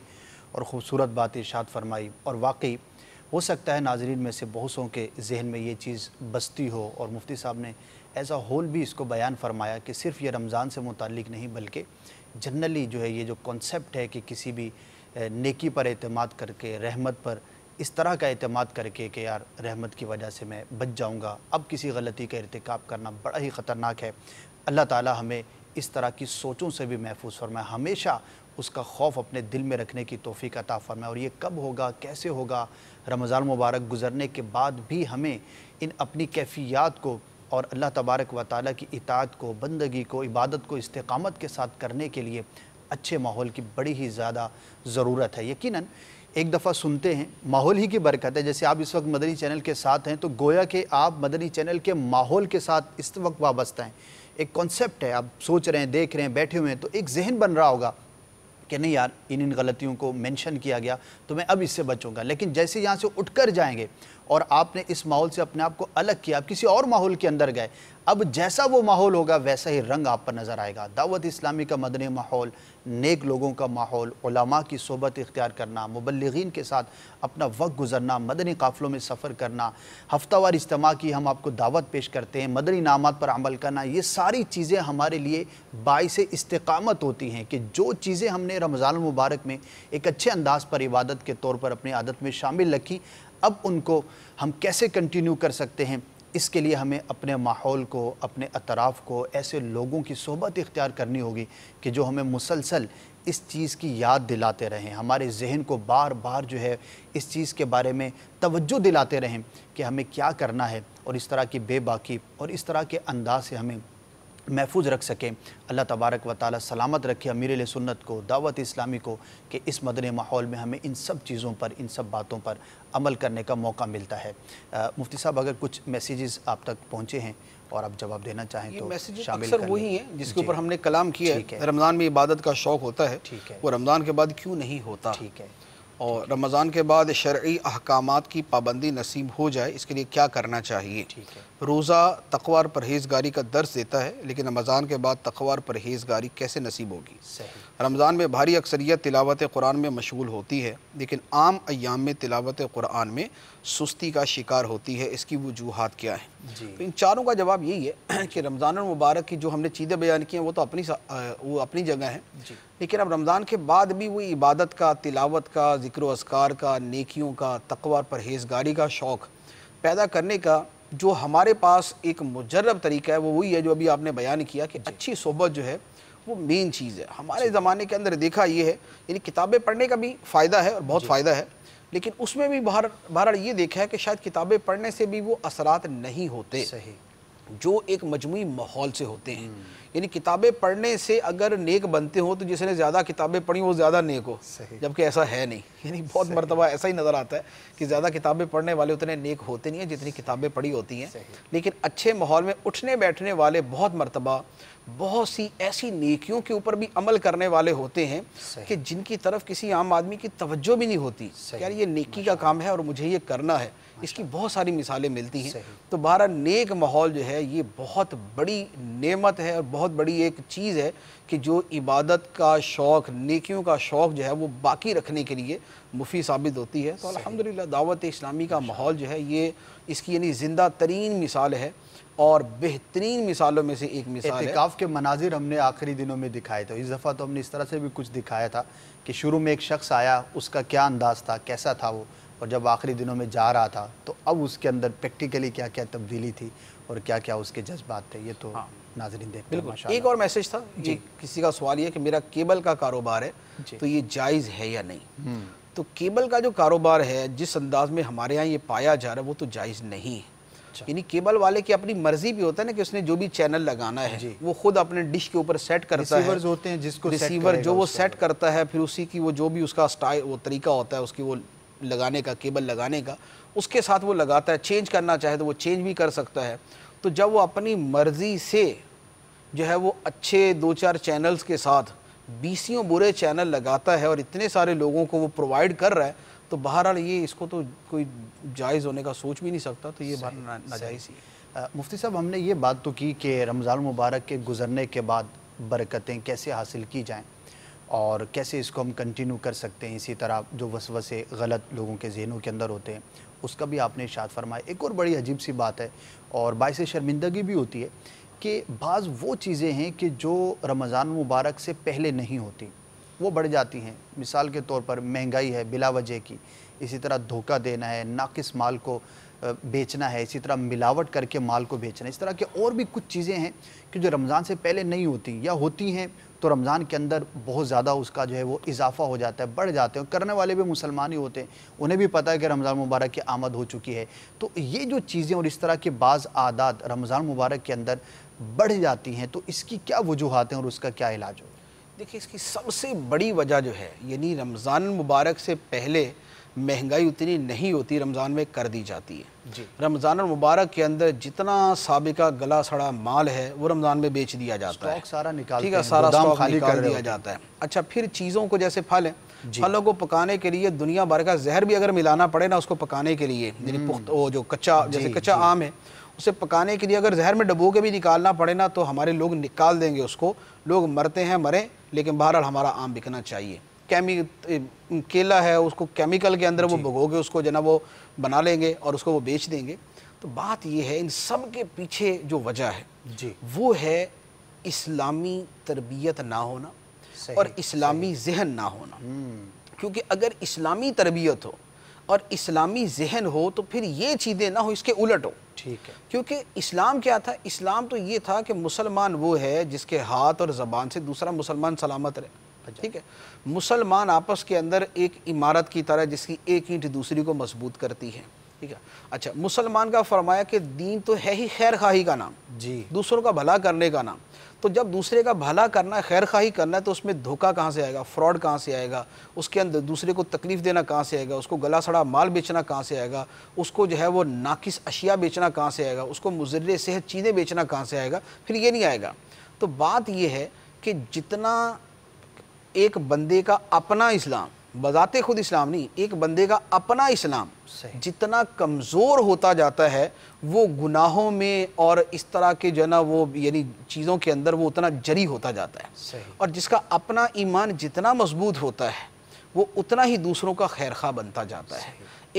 और ख़ूबसूरत बात इरशाद फरमाई, और वाकई हो सकता है नाजरीन में से बहुतों के जहन में ये चीज़ बस्ती हो, और मुफ्ती साहब ने एज़ अ होल भी इसको बयान फरमाया कि सिर्फ ये रमज़ान से मुतालिक नहीं बल्कि जनरली जो है ये जो कॉन्सेप्ट है कि किसी भी नेकी पर एतमाद करके, रहमत पर इस तरह का एतमाद करके कि यार रहमत की वजह से मैं बच जाऊँगा, अब किसी गलती का इर्तिकाब करना बड़ा ही ख़तरनाक है। अल्लाह ताला हमें इस तरह की सोचों से भी महफूज फरमाए, हमेशा उसका खौफ अपने दिल में रखने की तौफीक अता फरमाए। और ये कब होगा, कैसे होगा, रमज़ान मुबारक गुजरने के बाद भी हमें इन अपनी कैफियत को और अल्लाह तबारक व तआला की इताअत को, बंदगी को, इबादत को इस्तेकामत के साथ करने के लिए अच्छे माहौल की बड़ी ही ज़्यादा ज़रूरत है। यकीनन एक दफ़ा सुनते हैं, माहौल ही की बरकत है। जैसे आप इस वक्त मदनी चैनल के साथ हैं तो गोया कि आप मदनी चैनल के माहौल के साथ इस वक्त वाबस्ता हैं। एक कॉन्सेप्ट है, आप सोच रहे हैं, देख रहे हैं, बैठे हुए हैं, तो एक जहन बन रहा होगा कि नहीं यार इन गलतियों को मेंशन किया गया तो मैं अब इससे बचूंगा, लेकिन जैसे यहाँ से उठकर जाएंगे और आपने इस माहौल से अपने आप को अलग किया, आप किसी और माहौल के अंदर गए, अब जैसा वो माहौल होगा वैसा ही रंग आप पर नज़र आएगा। दावत इस्लामी का मदनी माहौल, नेक लोगों का माहौल, उलमा की सोबत इख्तियार करना, मुबल्लिगीन के साथ अपना वक्त गुजरना, मदनी काफ़िलों में सफ़र करना, हफ्तावार इज्तिमा की हम आपको दावत पेश करते हैं, मदनी नामात पर अमल करना, ये सारी चीज़ें हमारे लिए बाइस इस्तेकामत होती हैं कि जो चीज़ें हमने रमज़ान मुबारक में एक अच्छे अंदाज पर इबादत के तौर पर अपनी आदत में शामिल रखी, अब उनको हम कैसे कंटिन्यू कर सकते हैं, इसके लिए हमें अपने माहौल को, अपने अतराफ़ को, ऐसे लोगों की सोहबत इख्तियार करनी होगी कि जो हमें मुसलसल इस चीज़ की याद दिलाते रहें, हमारे जहन को बार बार जो है इस चीज़ के बारे में तवज्जो दिलाते रहें कि हमें क्या करना है, और इस तरह की बेबाकी और इस तरह के अंदाज से हमें महफूज रख सकें। अल्लाह तबारक व तआला सलामत रखे अमीर सुन्नत को, दावत इस्लामी को, कि इस मदनी माहौल में हमें इन सब चीज़ों पर, इन सब बातों पर अमल करने का मौका मिलता है। मुफ्ती साहब अगर कुछ मैसेजेस आप तक पहुँचे हैं और आप जवाब देना चाहें तो शामिल कर लें। वही है जिसके ऊपर हमने कलाम किया है, रमज़ान में इबादत का शौक़ होता है, ठीक है, वो रमज़ान के बाद क्यों नहीं होता, ठीक है, और रमज़ान के बाद शरई अहकामात की पाबंदी नसीब हो जाए इसके लिए क्या करना चाहिए। ठीक है, रोज़ा तक़वा और परहेज़गारी का दर्स देता है, लेकिन रमज़ान के बाद तक़वा और परहेज़गारी कैसे नसीब होगी। सही, रमज़ान में भारी अक्सरियत तिलावत कुरान में मशगूल होती है, लेकिन आम अय्याम में तिलावत कुरान में सुस्ती का शिकार होती है, इसकी वजूहात क्या हैं। तो इन चारों का जवाब यही है कि रमज़ान और मुबारक की जो हमने चीज़ें बयान की हैं वो तो अपनी जगह हैं, लेकिन अब रमज़ान के बाद भी वो इबादत का, तिलावत का, ज़िक्र व अज़कार का, नेकियों का, तक़वा और परहेज़गारी का शौक़ पैदा करने का जो हमारे पास एक मुजर्रब तरीका है वो वही है जो अभी आपने बयान किया कि अच्छी सोहबत जो है वो मेन चीज़ है। हमारे ज़माने के अंदर देखा ये है, यानी किताबें पढ़ने का भी फ़ायदा है और बहुत फ़ायदा है, लेकिन उसमें भी बहरहाल ये देखा है कि शायद किताबें पढ़ने से भी वो असरात नहीं होते। सही, जो एक मजमूई माहौल से होते हैं, यानी किताबें पढ़ने से अगर नेक बनते हो तो जिसने ज़्यादा किताबें पढ़ी वो ज़्यादा नेक हो, जबकि ऐसा है नहीं, यानी बहुत मरतबा ऐसा ही नज़र आता है कि ज़्यादा किताबें पढ़ने वाले उतने नेक होते नहीं हैं जितनी किताबें पढ़ी होती हैं। लेकिन अच्छे माहौल में उठने बैठने वाले बहुत मरतबा बहुत सी ऐसी नेकियों के ऊपर भी अमल करने वाले होते हैं कि जिनकी तरफ किसी आम आदमी की तवज्जो भी नहीं होती, यार ये नेकी का काम है और मुझे ये करना है, इसकी बहुत सारी मिसालें मिलती हैं। तो बारह नेक माहौल जो है ये बहुत बड़ी नेमत है और बहुत बड़ी एक चीज़ है कि जो इबादत का शौक़, नेकियों का शौक़ जो है वो बाकी रखने के लिए मुफीद साबित होती है। तो अल्हम्दुलिल्लाह दावत इस्लामी का माहौल जो है ये इसकी यानी ज़िंदा तरीन मिसाल है और बेहतरीन मिसालों में से एक मिसाल है। इतिकाफ के मनाजिर हमने आखिरी दिनों में दिखाए थे, इस दफ़ा तो हमने इस तरह से भी कुछ दिखाया था कि शुरू में एक शख्स आया, उसका क्या अंदाज़ था, कैसा था वो, और जब आखिरी दिनों में जा रहा था तो अब उसके अंदर प्रैक्टिकली क्या क्या तब्दीली थी और क्या क्या उसके जज्बात थे, ये तो नाज़रीन देखते हैं माशाल्लाह। एक और मैसेज था जी, किसी का सवाल ये कि मेरा केबल का कारोबार है तो ये जायज़ है या नहीं। तो केबल का जो कारोबार है जिस अंदाज में हमारे यहाँ ये पाया जा रहा है वो तो जायज़ नहीं है। यानी केबल वाले की अपनी मर्जी भी होता है ना कि उसने जो भी चैनल लगाना है वो खुद अपने डिश के ऊपर सेट करता है। रिसीवर्स होते हैं जिसको रिसीवर जो वो सेट करता है, फिर उसी की वो जो भी उसका स्टाइल वो तरीका होता है उसकी वो लगाने का, केबल लगाने का, उसके साथ वो लगाता है। चेंज करना चाहे तो वो चेंज भी कर सकता है। तो जब वो अपनी मर्जी से जो है वो अच्छे 2-4 चैनल्स के साथ 20 बुरे चैनल लगाता है और इतने सारे लोगों को वो प्रोवाइड कर रहा है, तो बहरहाल ये इसको तो कोई जायज़ होने का सोच भी नहीं सकता। तो ये बात नाजायज़ ही है। मुफ्ती साहब, हमने ये बात तो की कि रमज़ान मुबारक के गुजरने के बाद बरकतें कैसे हासिल की जाएं और कैसे इसको हम कंटिन्यू कर सकते हैं। इसी तरह जो वसवसे गलत लोगों के जहनों के अंदर होते हैं उसका भी आपने इरशाद फरमाया। एक और बड़ी अजीब सी बात है और बायस शर्मिंदगी भी होती है कि बाज़ वो चीज़ें हैं कि जो रमज़ान मुबारक से पहले नहीं होती वो बढ़ जाती हैं। मिसाल के तौर पर महंगाई है बिला वजह की, इसी तरह धोखा देना है, नाकिस माल को बेचना है, इसी तरह मिलावट करके माल को बेचना है। इस तरह के और भी कुछ चीज़ें हैं कि जो रमज़ान से पहले नहीं होती या होती हैं तो रमज़ान के अंदर बहुत ज़्यादा उसका जो है वो इजाफा हो जाता है, बढ़ जाते हैं। करने वाले भी मुसलमान ही होते हैं, उन्हें भी पता है कि रमज़ान मुबारक की आमद हो चुकी है। तो ये जो चीज़ें और इस तरह के बाज़ आदात रमज़ान मुबारक के अंदर बढ़ जाती हैं, तो इसकी क्या वजूहत हैं और उसका क्या इलाज हो? देखिए, इसकी सबसे बड़ी वजह जो है यानी रमज़ान मुबारक से पहले महंगाई उतनी नहीं होती, रमज़ान में कर दी जाती है जी। रमज़ान मुबारक के अंदर जितना साबिका गला सड़ा माल है वो रमज़ान में बेच दिया जाता है, सारा निकाल, ठीक है, सारा स्टॉक निकाल दिया जाता है। अच्छा, फिर चीज़ों को जैसे फल है, फलों को पकाने के लिए दुनिया भर का जहर भी अगर मिलाना पड़े ना उसको पकाने के लिए, यानी पुख्त वो जो कच्चा, जैसे कच्चा आम है उसे पकाने के लिए अगर जहर में डबो के भी निकालना पड़े ना तो हमारे लोग निकाल देंगे उसको। लोग मरते हैं मरें, लेकिन बहरहाल हमारा आम बिकना चाहिए। केला है उसको केमिकल के अंदर वो भगो के उसको जो ना वो बना लेंगे और उसको वो बेच देंगे। तो बात ये है, इन सब के पीछे जो वजह है जी वो है इस्लामी तरबियत ना होना और इस्लामी जहन ना होना। क्योंकि अगर इस्लामी तरबियत हो और इस्लामी जहन हो तो फिर ये चीज़ें ना हो, इसके उलट हो। ठीक है, क्योंकि इस्लाम क्या था? इस्लाम तो ये था कि मुसलमान वो है जिसके हाथ और ज़बान से दूसरा मुसलमान सलामत रहे। ठीक है, मुसलमान आपस के अंदर एक इमारत की तरह जिसकी एक ईंट दूसरी को मजबूत करती है। ठीक है, अच्छा, मुसलमान का फरमाया कि दीन तो है ही खैर खाही का नाम जी, दूसरों का भला करने का नाम। तो जब दूसरे का भला करना है, खैर खाही करना है, तो उसमें धोखा कहाँ से आएगा, फ्रॉड कहाँ से आएगा, उसके अंदर दूसरे को तकलीफ़ देना कहाँ से आएगा, उसको गला सड़ा माल बेचना कहाँ से आएगा, उसको जो है वो नाकिस अशिया बेचना कहाँ से आएगा, उसको मुजर सेहत चीज़ें बेचना कहाँ से आएगा, फिर ये नहीं आएगा। तो बात यह है कि जितना एक बंदे का अपना इस्लाम, बजाते खुद इस्लाम नहीं, एक बंदे का अपना इस्लाम जितना कमज़ोर होता जाता है वो गुनाहों में और इस तरह के जो है ना वो यानी चीज़ों के अंदर वो उतना जरी होता जाता है। और जिसका अपना ईमान जितना मजबूत होता है वो उतना ही दूसरों का खैरखा बनता जाता है।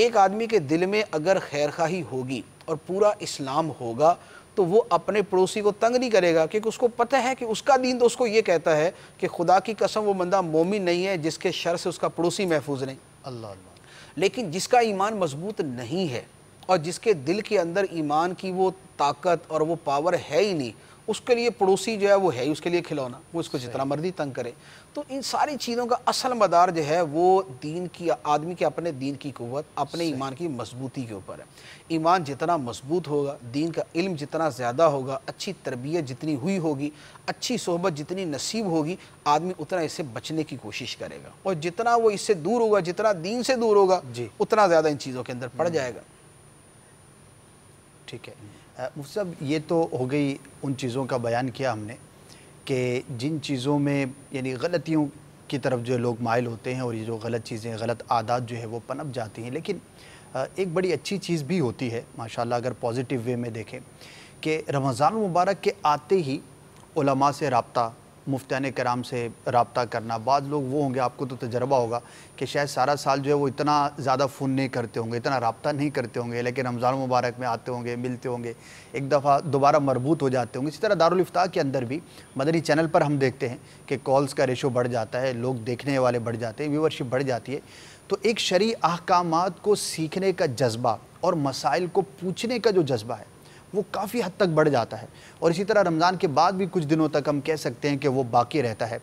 एक आदमी के दिल में अगर खैरखाही होगी और पूरा इस्लाम होगा तो वो अपने पड़ोसी को तंग नहीं करेगा, क्योंकि उसको पता है कि उसका दीन तो उसको ये कहता है कि खुदा की कसम वो बंदा मोमिन नहीं है जिसके शर से उसका पड़ोसी महफूज नहीं। अल्लाह अल्लाह। लेकिन जिसका ईमान मजबूत नहीं है और जिसके दिल के अंदर ईमान की वो ताकत और वो पावर है ही नहीं, उसके लिए पड़ोसी जो है वो है ही उसके लिए खिलौना, वो इसको जितना मर्जी तंग करे। तो इन सारी चीज़ों का असल मदार जो है वो दीन की, आदमी के अपने दीन की कुव्वत, अपने ईमान की मजबूती के ऊपर है। ईमान जितना मजबूत होगा, दीन का इल्म जितना ज़्यादा होगा, अच्छी तरबियत जितनी हुई होगी, अच्छी सोहबत जितनी नसीब होगी, आदमी उतना इससे बचने की कोशिश करेगा। और जितना वो इससे दूर होगा, जितना दीन से दूर होगा, उतना ज़्यादा इन चीज़ों के अंदर पड़ जाएगा। ठीक है, मुफ्ती साहब, ये तो हो गई उन चीज़ों का बयान किया हमने कि जिन चीज़ों में यानी गलतियों की तरफ जो लोग माइल होते हैं और ये जो गलत चीज़ें, गलत आदत जो है वो पनप जाती हैं। लेकिन एक बड़ी अच्छी चीज़ भी होती है माशाल्लाह, अगर पॉजिटिव वे में देखें कि रमज़ान मुबारक के आते ही उलमा से राब्ता, मुफ्तियान कराम से राब्ता करना। बाद लोग वो होंगे, आपको तो तजर्बा होगा कि शायद सारा साल जो है वो इतना ज़्यादा फ़ोन नहीं करते होंगे, इतना राब्ता नहीं करते होंगे, लेकिन रमज़ान मुबारक में आते होंगे, मिलते होंगे, एक दफ़ा दोबारा मरबूत हो जाते होंगे। इसी तरह दारुल इफ्ताह के अंदर भी मदनी चैनल पर हम देखते हैं कि कॉल्स का रेशो बढ़ जाता है, लोग देखने वाले बढ़ जाते हैं, व्यूअरशिप बढ़ जाती है। तो एक शरई अहकामात को सीखने का जज्बा और मसाइल को पूछने का जो जज्बा है वो काफ़ी हद तक बढ़ जाता है। और इसी तरह रमज़ान के बाद भी कुछ दिनों तक हम कह सकते हैं कि वो बाकी रहता है।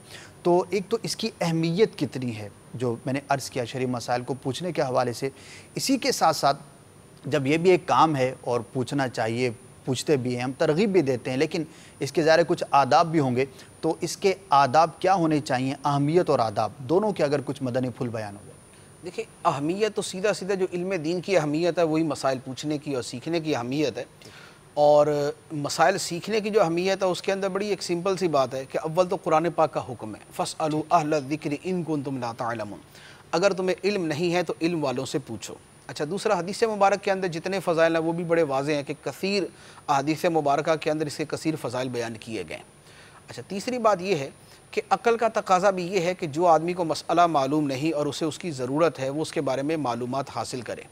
तो एक तो इसकी अहमियत कितनी है, जो मैंने अर्ज़ किया शरई मसाइल को पूछने के हवाले से, इसी के साथ साथ जब ये भी एक काम है और पूछना चाहिए, पूछते भी हैं, हम तरगीब भी देते हैं, लेकिन इसके ज़ाहिर कुछ आदाब भी होंगे, तो इसके आदाब क्या होने चाहिए, अहमियत और आदाब दोनों के अगर कुछ मदनी फुल बयान हो जाए। देखिए अहमियत तो सीधा सीधा जो इल्म दीन की अहमियत है वही मसाइल पूछने की और सीखने की अहमियत है, और मसाइल सीखने की जो अहमियत है उसके अंदर बड़ी एक सिंपल सी बात है कि अव्वल तो कुरान पाक का हुक्म है, फसअलू अहल ज़िक्र इन कुंतुम ला तअलमून, अगर तुम्हें इल्म नहीं है तो इल्म वालों से पूछो। अच्छा, दूसरा हदीस मुबारक के अंदर जितने फ़ज़ाइल हैं वो भी बड़े वाज़े हैं कि कसीर हदीस मुबारक के अंदर इसके कसीर फ़ज़ाइल बयान किए गए। अच्छा, तीसरी बात यह है कि अक़ल का तकाज़ा भी ये है कि जो आदमी को मसला मालूम नहीं और उसे उसकी ज़रूरत है वो उसके बारे में मालूमात हासिल करे।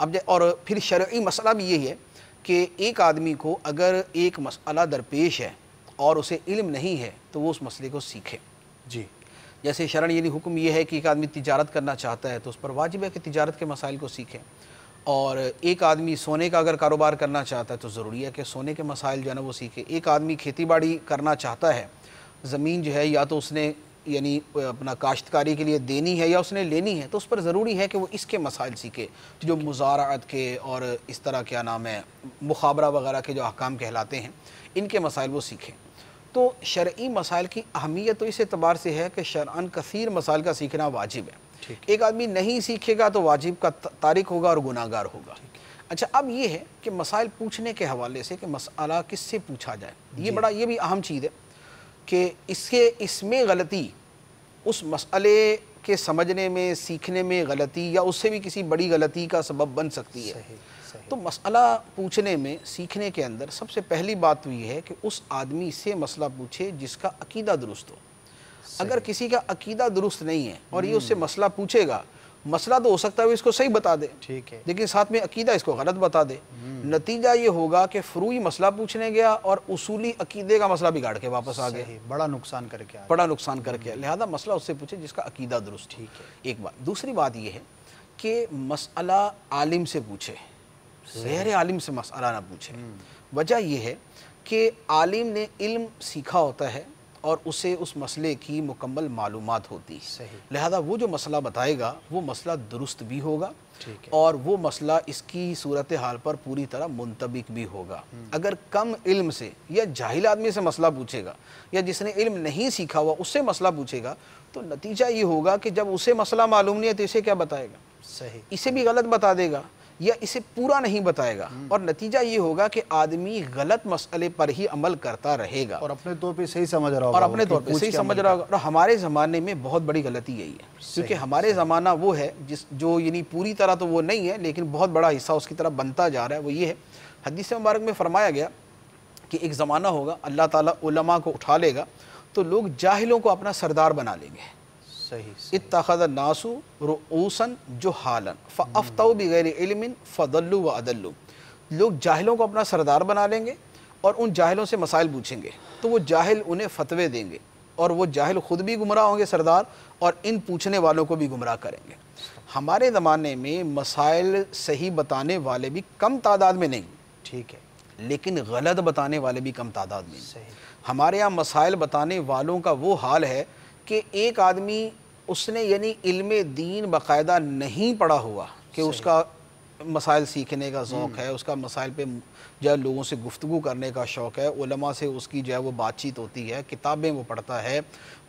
अब और फिर शरई मसला भी यही है कि एक आदमी को अगर एक मसला दरपेश है और उसे इल्म नहीं है तो वो उस मसले को सीखे। जी, जैसे शरण यानी हुक्म यह है कि एक आदमी तिजारत करना चाहता है तो उस पर वाजिब है कि तिजारत के मसाइल को सीखे, और एक आदमी सोने का अगर कारोबार करना चाहता है तो ज़रूरी है कि सोने के मसाइल जो है ना वो सीखे। एक आदमी खेती बाड़ी करना चाहता है, ज़मीन जो है या तो उसने यानी अपना काश्तकारी के लिए देनी है या उसने लेनी है, तो उस पर ज़रूरी है कि वो इसके मसाइल सीखे, जो मुज़ारात के और इस तरह क्या नाम है मुखाबरा वगैरह के जो अहकाम कहलाते हैं इनके मसाइल वो सीखें। तो शरई मसाइल की अहमियत तो इस एतबार से है कि शरअन कसीर मसाइल का सीखना वाजिब है। एक आदमी नहीं सीखेगा तो वाजिब का तारिक होगा और गुनाहगार होगा। अच्छा, अब ये है कि मसाइल पूछने के हवाले से कि मसला किससे पूछा जाए, ये बड़ा ये भी अहम चीज़ है कि इसमें गलती उस मसले के समझने में, सीखने में गलती या उससे भी किसी बड़ी गलती का सबब बन सकती है। तो मसला पूछने में, सीखने के अंदर सबसे पहली बात तो ये है कि उस आदमी से मसला पूछे जिसका अकीदा दुरुस्त हो। अगर किसी का अकीदा दुरुस्त नहीं है और ये उससे मसला पूछेगा, मसला तो हो सकता है वो इसको सही बता दे, ठीक है, लेकिन साथ में अकीदा इसको गलत बता दे, नतीजा ये होगा कि फ़ुरूई मसला पूछने गया और उसूली अकीदे का मसला बिगाड़ के वापस आ गया, बड़ा नुकसान करके आया, बड़ा नुकसान करके। लिहाजा मसला उससे पूछे जिसका अकीदा दुरुस्त, ठीक है, एक बात। दूसरी बात यह है कि मसला आलिम से पूछे, गैर आलिम से मसला ना पूछे। वजह यह है कि आलिम ने इल्म सीखा होता है और उसे उस मसले की मुकम्मल मालूमात होती है, लिहाजा वो जो मसला बताएगा वो मसला दुरुस्त भी होगा और वो मसला इसकी सूरत हाल पर पूरी तरह मुंतबिक भी होगा। अगर कम इल्म से या जाहिल आदमी से मसला पूछेगा या जिसने इल्म नहीं सीखा हुआ उससे मसला पूछेगा तो नतीजा ये होगा कि जब उसे मसला मालूम नहीं है तो इसे क्या बताएगा, सही, इसे भी गलत बता देगा या इसे पूरा नहीं बताएगा, और नतीजा ये होगा कि आदमी गलत मसले पर ही अमल करता रहेगा और अपने तौर पे सही समझ रहा होगा और हमारे ज़माने में बहुत बड़ी गलती यही है, क्योंकि हमारे ज़माना वो है जिस जो यानी पूरी तरह तो वो नहीं है लेकिन बहुत बड़ा हिस्सा उसकी तरफ बनता जा रहा है। वो ये है, हदीस मुबारक में फरमाया गया कि एक ज़माना होगा अल्लाह ताला उलमा को उठा लेगा तो लोग जाहिलों को अपना सरदार बना लेंगे। इत्तखज़ नासु रुऊसन जुहालन फ़अफ़तऊ बिग़ैर इल्मिन फ़दल्लू व अदल्लू, लोग जाहिलों को अपना सरदार बना लेंगे और उन जाहिलों से मसाइल पूछेंगे तो वो जाहिल उन्हें फतवे देंगे और वो जाहिल ख़ुद भी गुमराह होंगे सरदार और इन पूछने वालों को भी गुमराह करेंगे। हमारे ज़माने में मसाइल सही बताने वाले भी कम तादाद में नहीं, ठीक है, लेकिन गलत बताने वाले भी कम तादाद में। हमारे यहाँ मसाइल बताने वालों का वो हाल है कि एक आदमी उसने यानी इल्मे दीन बाकायदा नहीं पढ़ा हुआ कि उसका मसाइल सीखने का शौक़ है, उसका मसाइल पे जो है लोगों से गुफ्तगू करने का शौक़ है, उलमा से उसकी जो है वो बातचीत होती है, किताबें वो पढ़ता है,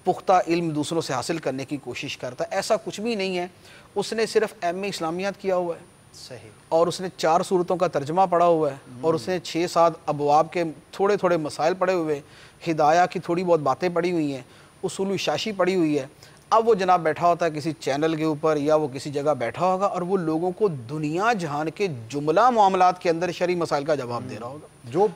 पुख्ता इल्म दूसरों से हासिल करने की कोशिश करता है, ऐसा कुछ भी नहीं है। उसने सिर्फ एम ए इस्लामियात किया हुआ है, सही, और उसने 4 सूरतों का तर्जमा पढ़ा हुआ है और उसने 6-7 अबवाब के थोड़े थोड़े मसाइल पढ़े हुए, हिदाया की थोड़ी बहुत बातें पढ़ी हुई हैं, उसूल शाशी पढ़ी हुई है। अब वो जनाब बैठा होता है किसी चैनल के ऊपर या वो किसी जगह बैठा होगा और वो लोगों को दुनिया जहान के जुमला मामलात के अंदर शरई मसाइल का जवाब दे रहा होगा, जो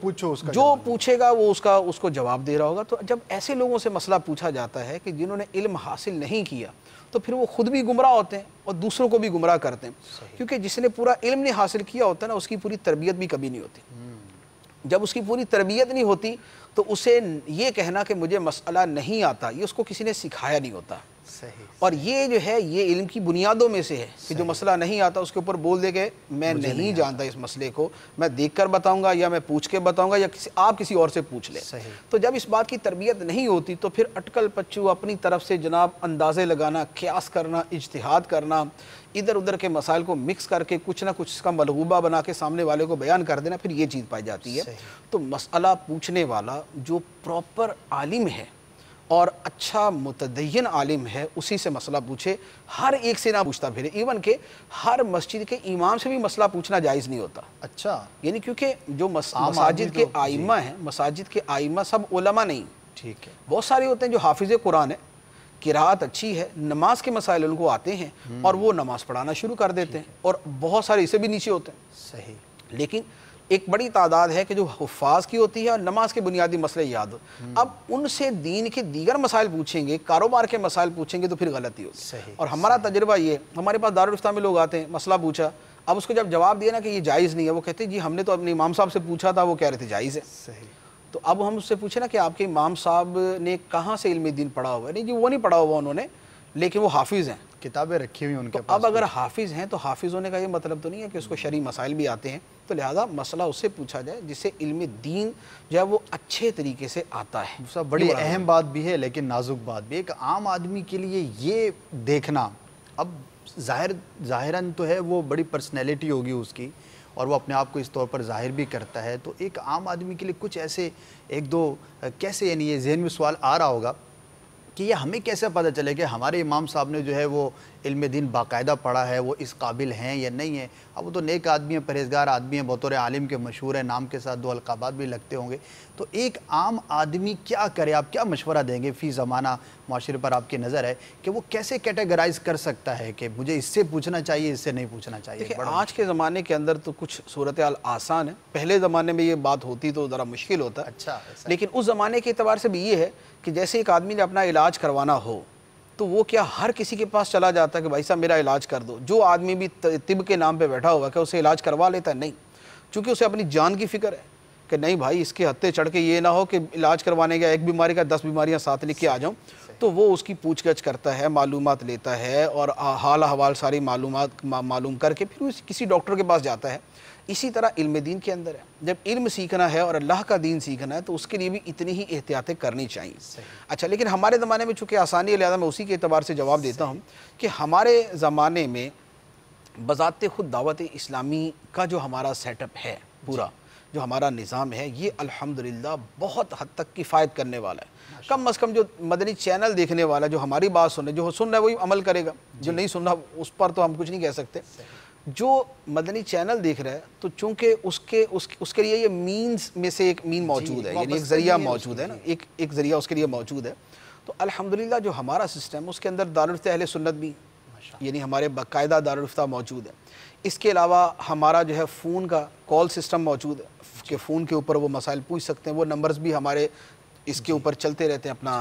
पूछेगा वो उसको जवाब दे रहा होगा। तो जब ऐसे लोगों से मसला पूछा जाता है कि जिन्होंने इल्म हासिल नहीं किया तो फिर वो खुद भी गुमराह होते हैं और दूसरों को भी गुमराह करते हैं, क्योंकि जिसने पूरा इल्म नहीं हासिल किया होता है ना उसकी पूरी तरबियत भी कभी नहीं होती। जब उसकी पूरी तरबियत नहीं होती तो उसे ये कहना कि मुझे मसला नहीं आता, ये उसको किसी ने सिखाया नहीं होता, सही, और ये जो है ये इल्म की बुनियादों में से है कि जो मसला नहीं आता उसके ऊपर बोल दे के मैं नहीं जानता इस मसले को, मैं देखकर बताऊंगा या मैं पूछ के बताऊंगा या आप किसी और से पूछ ले। तो जब इस बात की तरबियत नहीं होती तो फिर अटकल पच्चू अपनी तरफ से जनाब अंदाजे लगाना, क्यास करना, इज्तिहाद करना, इधर उधर के मसाइल को मिक्स करके कुछ ना कुछ इसका मलगूबा बना के सामने वाले को बयान कर देना, फिर ये चीज़ पाई जाती है। तो मसला पूछने वाला जो प्रॉपर आलिम है और अच्छा मुतदय्यन आलिम है, उसी से मसला पूछे, हर एक से ना पूछता फिरे। इवन के हर मस्जिद के इमाम से भी मसला पूछना जायज़ नहीं होता। अच्छा, यानी क्योंकि जो मसाजिद के आइमा हैं, मसाजिद के आइमा सब उलमा नहीं, ठीक है, बहुत सारे होते हैं जो हाफिज़ कुरान है, किरात अच्छी है, नमाज के मसाइल उनको आते हैं और वो नमाज पढ़ाना शुरू कर देते हैं, और बहुत सारे इससे भी नीचे होते हैं। सही, लेकिन एक बड़ी तादाद है कि जो हुफ़ाज़ की होती है और नमाज के बुनियादी मसले याद हो। अब उनसे दीन के दीगर मसाइल पूछेंगे, कारोबार के मसाइल पूछेंगे तो फिर गलती होगी। और हमारा तजर्बा ये, हमारे पास दारुल इफ्ता में लोग आते हैं, मसला पूछा, अब उसको जब जवाब दिया ना कि ये जायज़ नहीं है, वो कहते जी हमने तो अपने इमाम साहब से पूछा था, वो कह रहे थे जायज़ है। सही, तो अब हम उससे पूछे ना कि आपके इमाम साहब ने कहाँ से इल्म दीन पढ़ा हुआ है, नहीं जी वो नहीं पढ़ा हुआ उन्होंने, लेकिन वो हाफिज़ हैं, किताबें रखी हुई उनके पास। अब अगर हाफिज़ हैं तो हाफिज़ होने का ये मतलब तो नहीं है कि उसको शरई मसाइल भी आते हैं, तो लिहाजा मसला उससे पूछा जाए जिससे इल्म दीन जो है वो अच्छे तरीके से आता है। सब बड़ी अहम बात भी है लेकिन नाजुक बात भी। एक आम आदमी के लिए ये देखना, अब ज़ाहिरन तो है वो बड़ी पर्सनैलिटी होगी उसकी और वो अपने आप को इस तौर पर ज़ाहिर भी करता है, तो एक आम आदमी के लिए कुछ ऐसे एक दो कैसे, यानी ये जहन में सवाल आ रहा होगा कि ये हमें कैसे पता चले कि हमारे इमाम साहब ने जो है वो इल्म दीन बाकायदा पढ़ा है, वो इस काबिल हैं या नहीं है। अब वो तो नेक आदमी हैं, परहेजगार आदमी हैं, बतौर आलिम के मशहूर हैं, नाम के साथ दो अलकाबात भी लगते होंगे, तो एक आम आदमी क्या करे, आप क्या मशवरा देंगे? फ़ी ज़माना माशरे पर आपकी नज़र है कि वो कैसे कैटेगराइज कर सकता है कि मुझे इससे पूछना चाहिए, इससे नहीं पूछना चाहिए? आज के ज़माने के अंदर तो कुछ सूरत हाल आसान है, पहले ज़माने में ये बात होती तो ज़रा मुश्किल होता। अच्छा, लेकिन उस ज़माने के एतबार से भी ये है कि जैसे एक आदमी ने अपना इलाज करवाना हो तो वो क्या हर किसी के पास चला जाता है कि भाई साहब मेरा इलाज कर दो? जो आदमी भी तिब के नाम पे बैठा हुआ, क्या उसे इलाज करवा लेता है? नहीं, क्योंकि उसे अपनी जान की फिक्र है कि नहीं भाई इसके हत्थे चढ़ के ये ना हो कि इलाज करवाने गया एक बीमारी का 10 बीमारियां साथ लेके आ जाऊं। तो वो उसकी पूछगछ करता है, मालूमात लेता है और हाल अहवाल सारी मालूम करके फिर उस किसी डॉक्टर के पास जाता है। इसी तरह इल्म दीन के अंदर है, जब इल्म सीखना है और अल्लाह का दीन सीखना है तो उसके लिए भी इतनी ही एहतियातें करनी चाहिए। अच्छा, लेकिन हमारे ज़माने में चूँकि आसानी है, लिहाजा मैं उसी के एतबार से जवाब देता हूँ कि हमारे ज़माने में बज़ाते ख़ुद दावत इस्लामी का जो हमारा सेटअप है, पूरा जो हमारा निज़ाम है, ये अल्हम्दुलिल्लाह बहुत हद तक किफ़ायत करने वाला है। कम से कम जो मदनी चैनल देखने वाला, जो हमारी बात सुने, जो सुन रहा है वही अमल करेगा, जो नहीं सुन रहा उस पर तो हम कुछ नहीं कह सकते। जो मदनी चैनल देख रहा है तो चूँकि उसके लिए ये मीन्स में से एक मीन मौजूद है, यानी एक ज़रिया मौजूद है ना, एक ज़रिया उसके लिए मौजूद है। तो अल्हम्दुलिल्लाह जो हमारा सिस्टम, उसके अंदर दारुल इफ्ता अहले सुन्नत भी, यानी हमारे बाकायदा दारुल इफ्ता मौजूद है। इसके अलावा हमारा जो है फ़ोन का कॉल सिस्टम मौजूद है कि फ़ोन के ऊपर वो मसाइल पूछ सकते हैं, वो नंबर्स भी हमारे इसके ऊपर चलते रहते हैं, अपना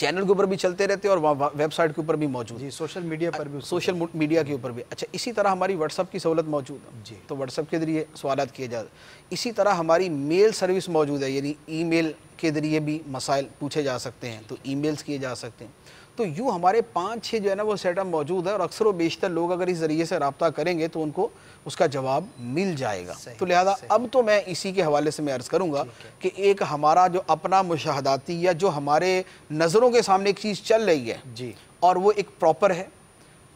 चैनल के ऊपर भी चलते रहते हैं और वेबसाइट के ऊपर भी मौजूद है, सोशल मीडिया पर भी, सोशल मीडिया के ऊपर भी। अच्छा, इसी तरह हमारी व्हाट्सअप की सहूलत मौजूद है, तो व्हाट्सअप के ज़रिए सवाल किए जाते हैं। इसी तरह हमारी मेल सर्विस मौजूद है, यानी ईमेल के ज़रिए भी मसाइल पूछे जा सकते हैं, तो ईमेल्स किए जा सकते हैं। तो यूँ हमारे 5-6 जो है ना वो सेटअप मौजूद है और अक्सर व बेशतर लोग अगर इस ज़रिए से रब्ता करेंगे तो उनको उसका जवाब मिल जाएगा। तो लिहाजा अब तो मैं इसी के हवाले से मैं अर्ज़ करूँगा कि एक हमारा जो अपना मुशाहदाती या जो हमारे नज़रों के सामने एक चीज़ चल रही है जी, और वो एक प्रॉपर है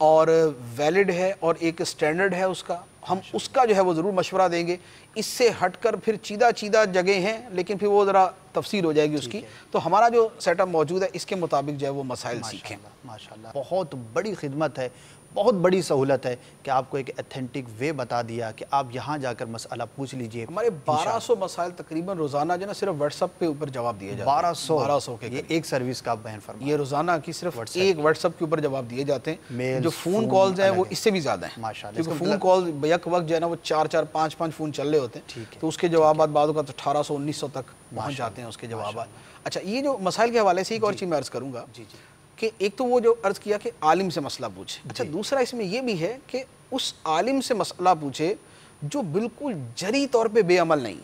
और वैलिड है और एक स्टैंडर्ड है उसका, हम उसका जो है वो ज़रूर मशवरा देंगे। इससे हटकर फिर चीदा जगह हैं, लेकिन फिर वो ज़रा तफसील हो जाएगी उसकी। तो हमारा जो सेटअप मौजूद है इसके मुताबिक जो है वो मसाइल सीखें। माशाल्लाह, बहुत बड़ी खिदमत है, बहुत बड़ी सहूलत है कि आपको एक एथेंटिक वे बता दिया कि आप यहाँ जाकर मसला पूछ लीजिए। हमारे 1200 मसाइल तकरीबन रोज़ाना जो ना सिर्फ व्हाट्सअप के ऊपर जवाब दिए जाते हैं। 1200 के ये एक सर्विस का आप बयान फरमा, ये रोज़ाना की सिर्फ एक व्हाट्सअप के ऊपर जवाब दिए जाते हैं। जो फ़ोन कॉल्स हैं वो इससे भी ज़्यादा है माशाल्लाह, क्योंकि फ़ोन कॉल एक वक्त जो है ना वो 4-4, 5-5 फ़ोन चल रहे होते हैं, तो उसके जवाब बाद 1800-1900 तक पहुँच जाते हैं उसके जवाब। अच्छा, ये जो मसाइल के हवाले से एक और चीज़ मैं अर्ज़ करूँगा कि एक तो वो जो अर्ज़ किया कि आलिम से मसला पूछे। अच्छा, दूसरा इसमें ये भी है कि उस आलिम से मसला पूछे जो बिल्कुल जरी तौर पे बेअमल नहीं।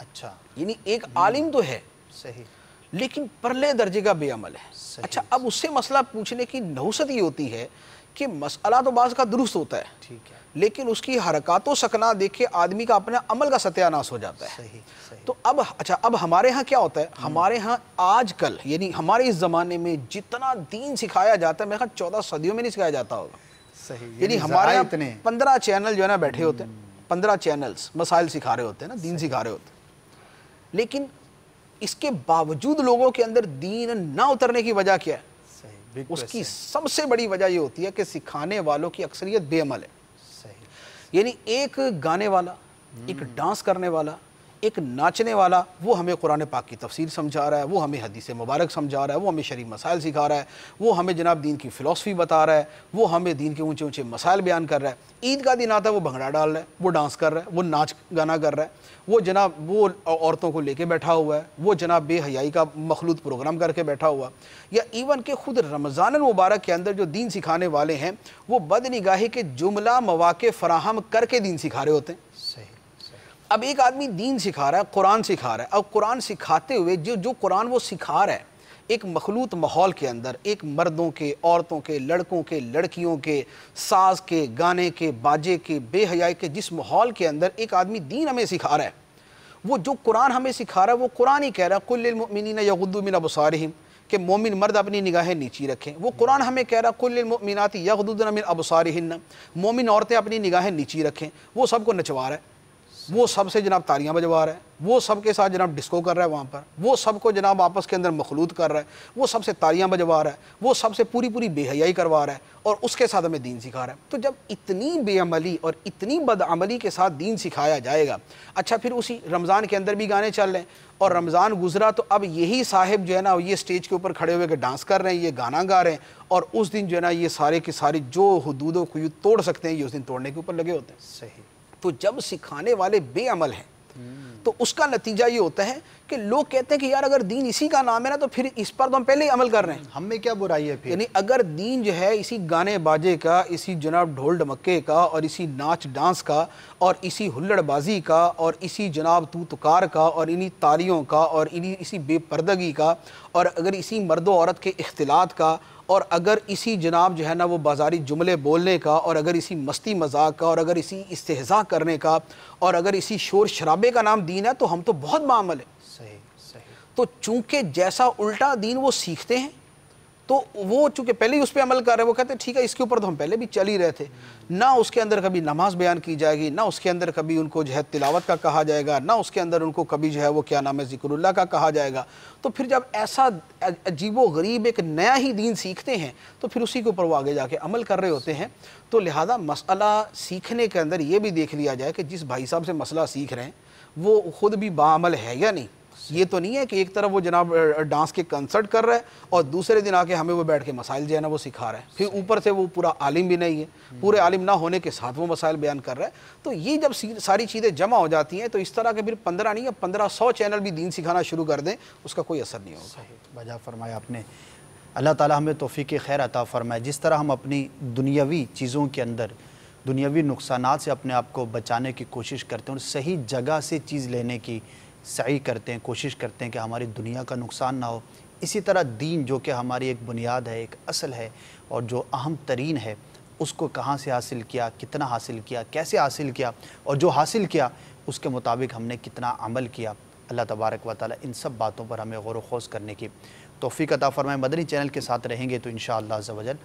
अच्छा, यानी एक आलिम तो है सही, लेकिन परले दर्जे का बेअमल है। अच्छा, अब उससे मसला पूछने की नहुसत ये होती है कि मसला तो बाज़ का दुरुस्त होता है, ठीक है, लेकिन उसकी हरकतों सकना देख के आदमी का अपना अमल का सत्यानाश हो जाता है। सही, सही। तो अब अच्छा, अब हमारे यहाँ क्या होता है, हमारे यहाँ आजकल यानी हमारे इस ज़माने में जितना दीन सिखाया जाता है, मेरे ख्याल 14 सदियों में नहीं सिखाया जाता होगा। यानी हमारे इतने 15 चैनल जो है ना बैठे होते हैं, 15 चैनल्स मसाइल सिखा रहे होते हैं ना, दीन सिखा रहे होते हैं, लेकिन इसके बावजूद लोगों के अंदर दीन ना उतरने की वजह क्या है? सही, उसकी सबसे बड़ी वजह ये होती है कि सिखाने वालों की अक्सरियत बेअमल है। सही, यानी एक गाने वाला, एक डांस करने वाला, एक नाचने वाला, वो हमें कुरान पाक की तफसीर समझा रहा है, वो हमें हदीस मुबारक समझा रहा है, वो हमें शरीफ मसाइल सिखा रहा है, वो हमें जनाब दीन की फ़िलासफ़ी बता रहा है, वो हमें दीन के ऊंचे ऊंचे मसाइल बयान कर रहा है। ईद का दिन आता है, वो भंगड़ा डाल रहा है, वो डांस कर रहा है, वो नाच गाना कर रहा है, वो जनाब वो औरतों को लेके बैठा हुआ है, वो जनाब बेहयाई का मखलूत प्रोग्राम करके बैठा हुआ, या इवन के ख़ुद रमज़ान मुबारक के अंदर जो दीन सिखाने वाले हैं वो बदनिगाही के जुमला मौाक़े फ़राहम करके दीन सिखा रहे होते हैं। सही। अब एक आदमी दीन सिखा रहा है, कुरान सिखा रहा है, अब कुरान सिखाते हुए जो कुरान वो सिखा रहा है एक मखलूत माहौल के अंदर, एक मर्दों के, औरतों के, लड़कों के, लड़कियों के, साज के, गाने के, बाजे के, बेहयाई के, जिस माहौल के अंदर एक आदमी दीन हमें सिखा रहा है, वो जो कुरान हमें सिखा रहा है वो कुरान ही कह रहा है कुल्लिल मुमिनीना यगुद्दू मिन अबसारिहिम, कि मोमिन मर्द अपनी निगाहें नीची रखें। वो कुरान हमें कह रहा कुल्लिल मुमिनाति यगुद्दूना मिन अबसारिहिन्ना, मोमिन औरतें अपनी निगाहें नीची रखें। वो सबको नचवा रहा है, वो सब से जनाब तालियां बजवा रहा है, वो सब के साथ जनाब डिस्को कर रहा है वहाँ पर, वो सबको जनाब आपस के अंदर मखलूत कर रहा है, वो सब से तालियां बजवा रहा है, वो सब से पूरी पूरी बेहयाई करवा रहा है और उसके साथ हमें दीन सिखा रहा है। तो जब इतनी बेअमली और इतनी बदअमली के साथ दीन सिखाया जाएगा, अच्छा फिर उसी रमज़ान के अंदर भी गाने चल रहे हैं और रमज़ान गुजरा तो अब यही साहिब जो है ना ये स्टेज के ऊपर खड़े हुए के डांस कर रहे हैं, ये गाना गा रहे हैं, और उस दिन जो है ना ये सारे के सारे जो हुदूद व क़ुयूद तोड़ सकते हैं ये उस दिन तोड़ने के ऊपर लगे होते हैं। सही। तो जब सिखाने वाले बेअमल हैं तो उसका नतीजा ये होता है कि लोग कहते हैं कि यार अगर दीन इसी का नाम है ना तो फिर इस पर तो हम पहले ही अमल कर रहे हैं, हम में क्या बुराई है फिर। यानी अगर दीन जो है इसी गाने बाजे का, इसी जनाब ढोल ढमक्के का और इसी नाच डांस का और इसी हुल्लड़बाजी का और इसी जनाब तू तुकार का और इन्हीं तालियों का और इन्हीं इसी बेपर्दगी का और अगर इसी मर्द औरत के इख्तिलात का और अगर इसी जनाब जो है ना वो बाजारी जुमले बोलने का और अगर इसी मस्ती मजाक का और अगर इसी इस्तेहज़ा करने का और अगर इसी शोर शराबे का नाम दीन है तो हम तो बहुत मामल है। सही सही। तो चूंकि जैसा उल्टा दीन वो सीखते हैं तो वो चूंकि पहले ही उस पर अमल कर रहे हैं, वो कहते हैं ठीक है इसके ऊपर तो हम पहले भी चल ही रहे थे ना, उसके अंदर कभी नमाज बयान की जाएगी, ना उसके अंदर कभी उनको जो है तिलावत का कहा जाएगा, ना उसके अंदर उनको कभी जो है वो क्या नाम है ज़िक्रुल्लाह का कहा जाएगा। तो फिर जब ऐसा अजीबो गरीब एक नया ही दीन सीखते हैं तो फिर उसी के ऊपर वो आगे जाके अमल कर रहे होते हैं। तो लिहाजा मसला सीखने के अंदर ये भी देख लिया जाए कि जिस भाई साहब से मसला सीख रहे हैं वो ख़ुद भी बाअमल है या नहीं। ये तो नहीं है कि एक तरफ वो जनाब डांस के कंसर्ट कर रहा है और दूसरे दिन आके हमें वो बैठ के मसाइल जो है ना वो सिखा रहा है, फिर ऊपर से वो पूरा आलिम भी नहीं है, पूरे आलिम ना होने के साथ वो मसाइल बयान कर रहा है। तो ये जब सारी चीज़ें जमा हो जाती हैं तो इस तरह के फिर 15 नहीं या 1500 चैनल भी दीन सिखाना शुरू कर दें उसका कोई असर नहीं होगा। बजा फरमाया आपने, अल्लाह ताला हमें तौफीक खैर अता फरमाए। जिस तरह हम अपनी दुनियावी चीज़ों के अंदर दुनियावी नुकसान से अपने आप को बचाने की कोशिश करते हैं और सही जगह से चीज़ लेने की सही करते हैं, कोशिश करते हैं कि हमारी दुनिया का नुकसान ना हो, इसी तरह दीन जो कि हमारी एक बुनियाद है, एक असल है और जो अहम तरीन है, उसको कहाँ से हासिल किया, कितना हासिल किया, कैसे हासिल किया और जो हासिल किया उसके मुताबिक हमने कितना अमल किया। अल्लाह तबारक व तआला इन सब बातों पर हमें गौर व ख़ौज़ करने की तौफ़ीक़ अता फरमाए। मदनी चैनल के साथ रहेंगे तो इंशाअल्लाह अज़्ज़ा वजल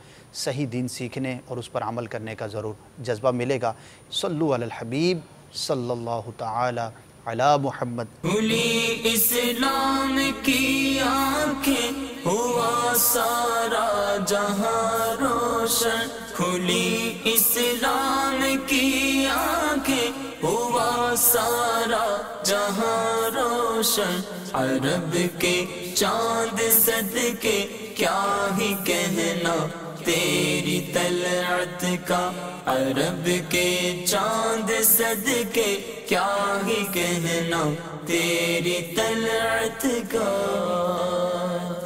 सही दीन सीखने और उस पर अमल करने का ज़रूर जज्बा मिलेगा। सल्लु अलल हबीब सल्लल्लाहु तआला अला मोहम्मद। खुली इस्लाम की आंखें, हुआ सारा जहां रोशन, खुली इस्लाम की आंखें, हुआ सारा जहां रोशन, अरब के चांद सदके क्या ही कहना तेरी तलअत का, अरब के चांद सदके क्या ही कहना तेरी तलअत का।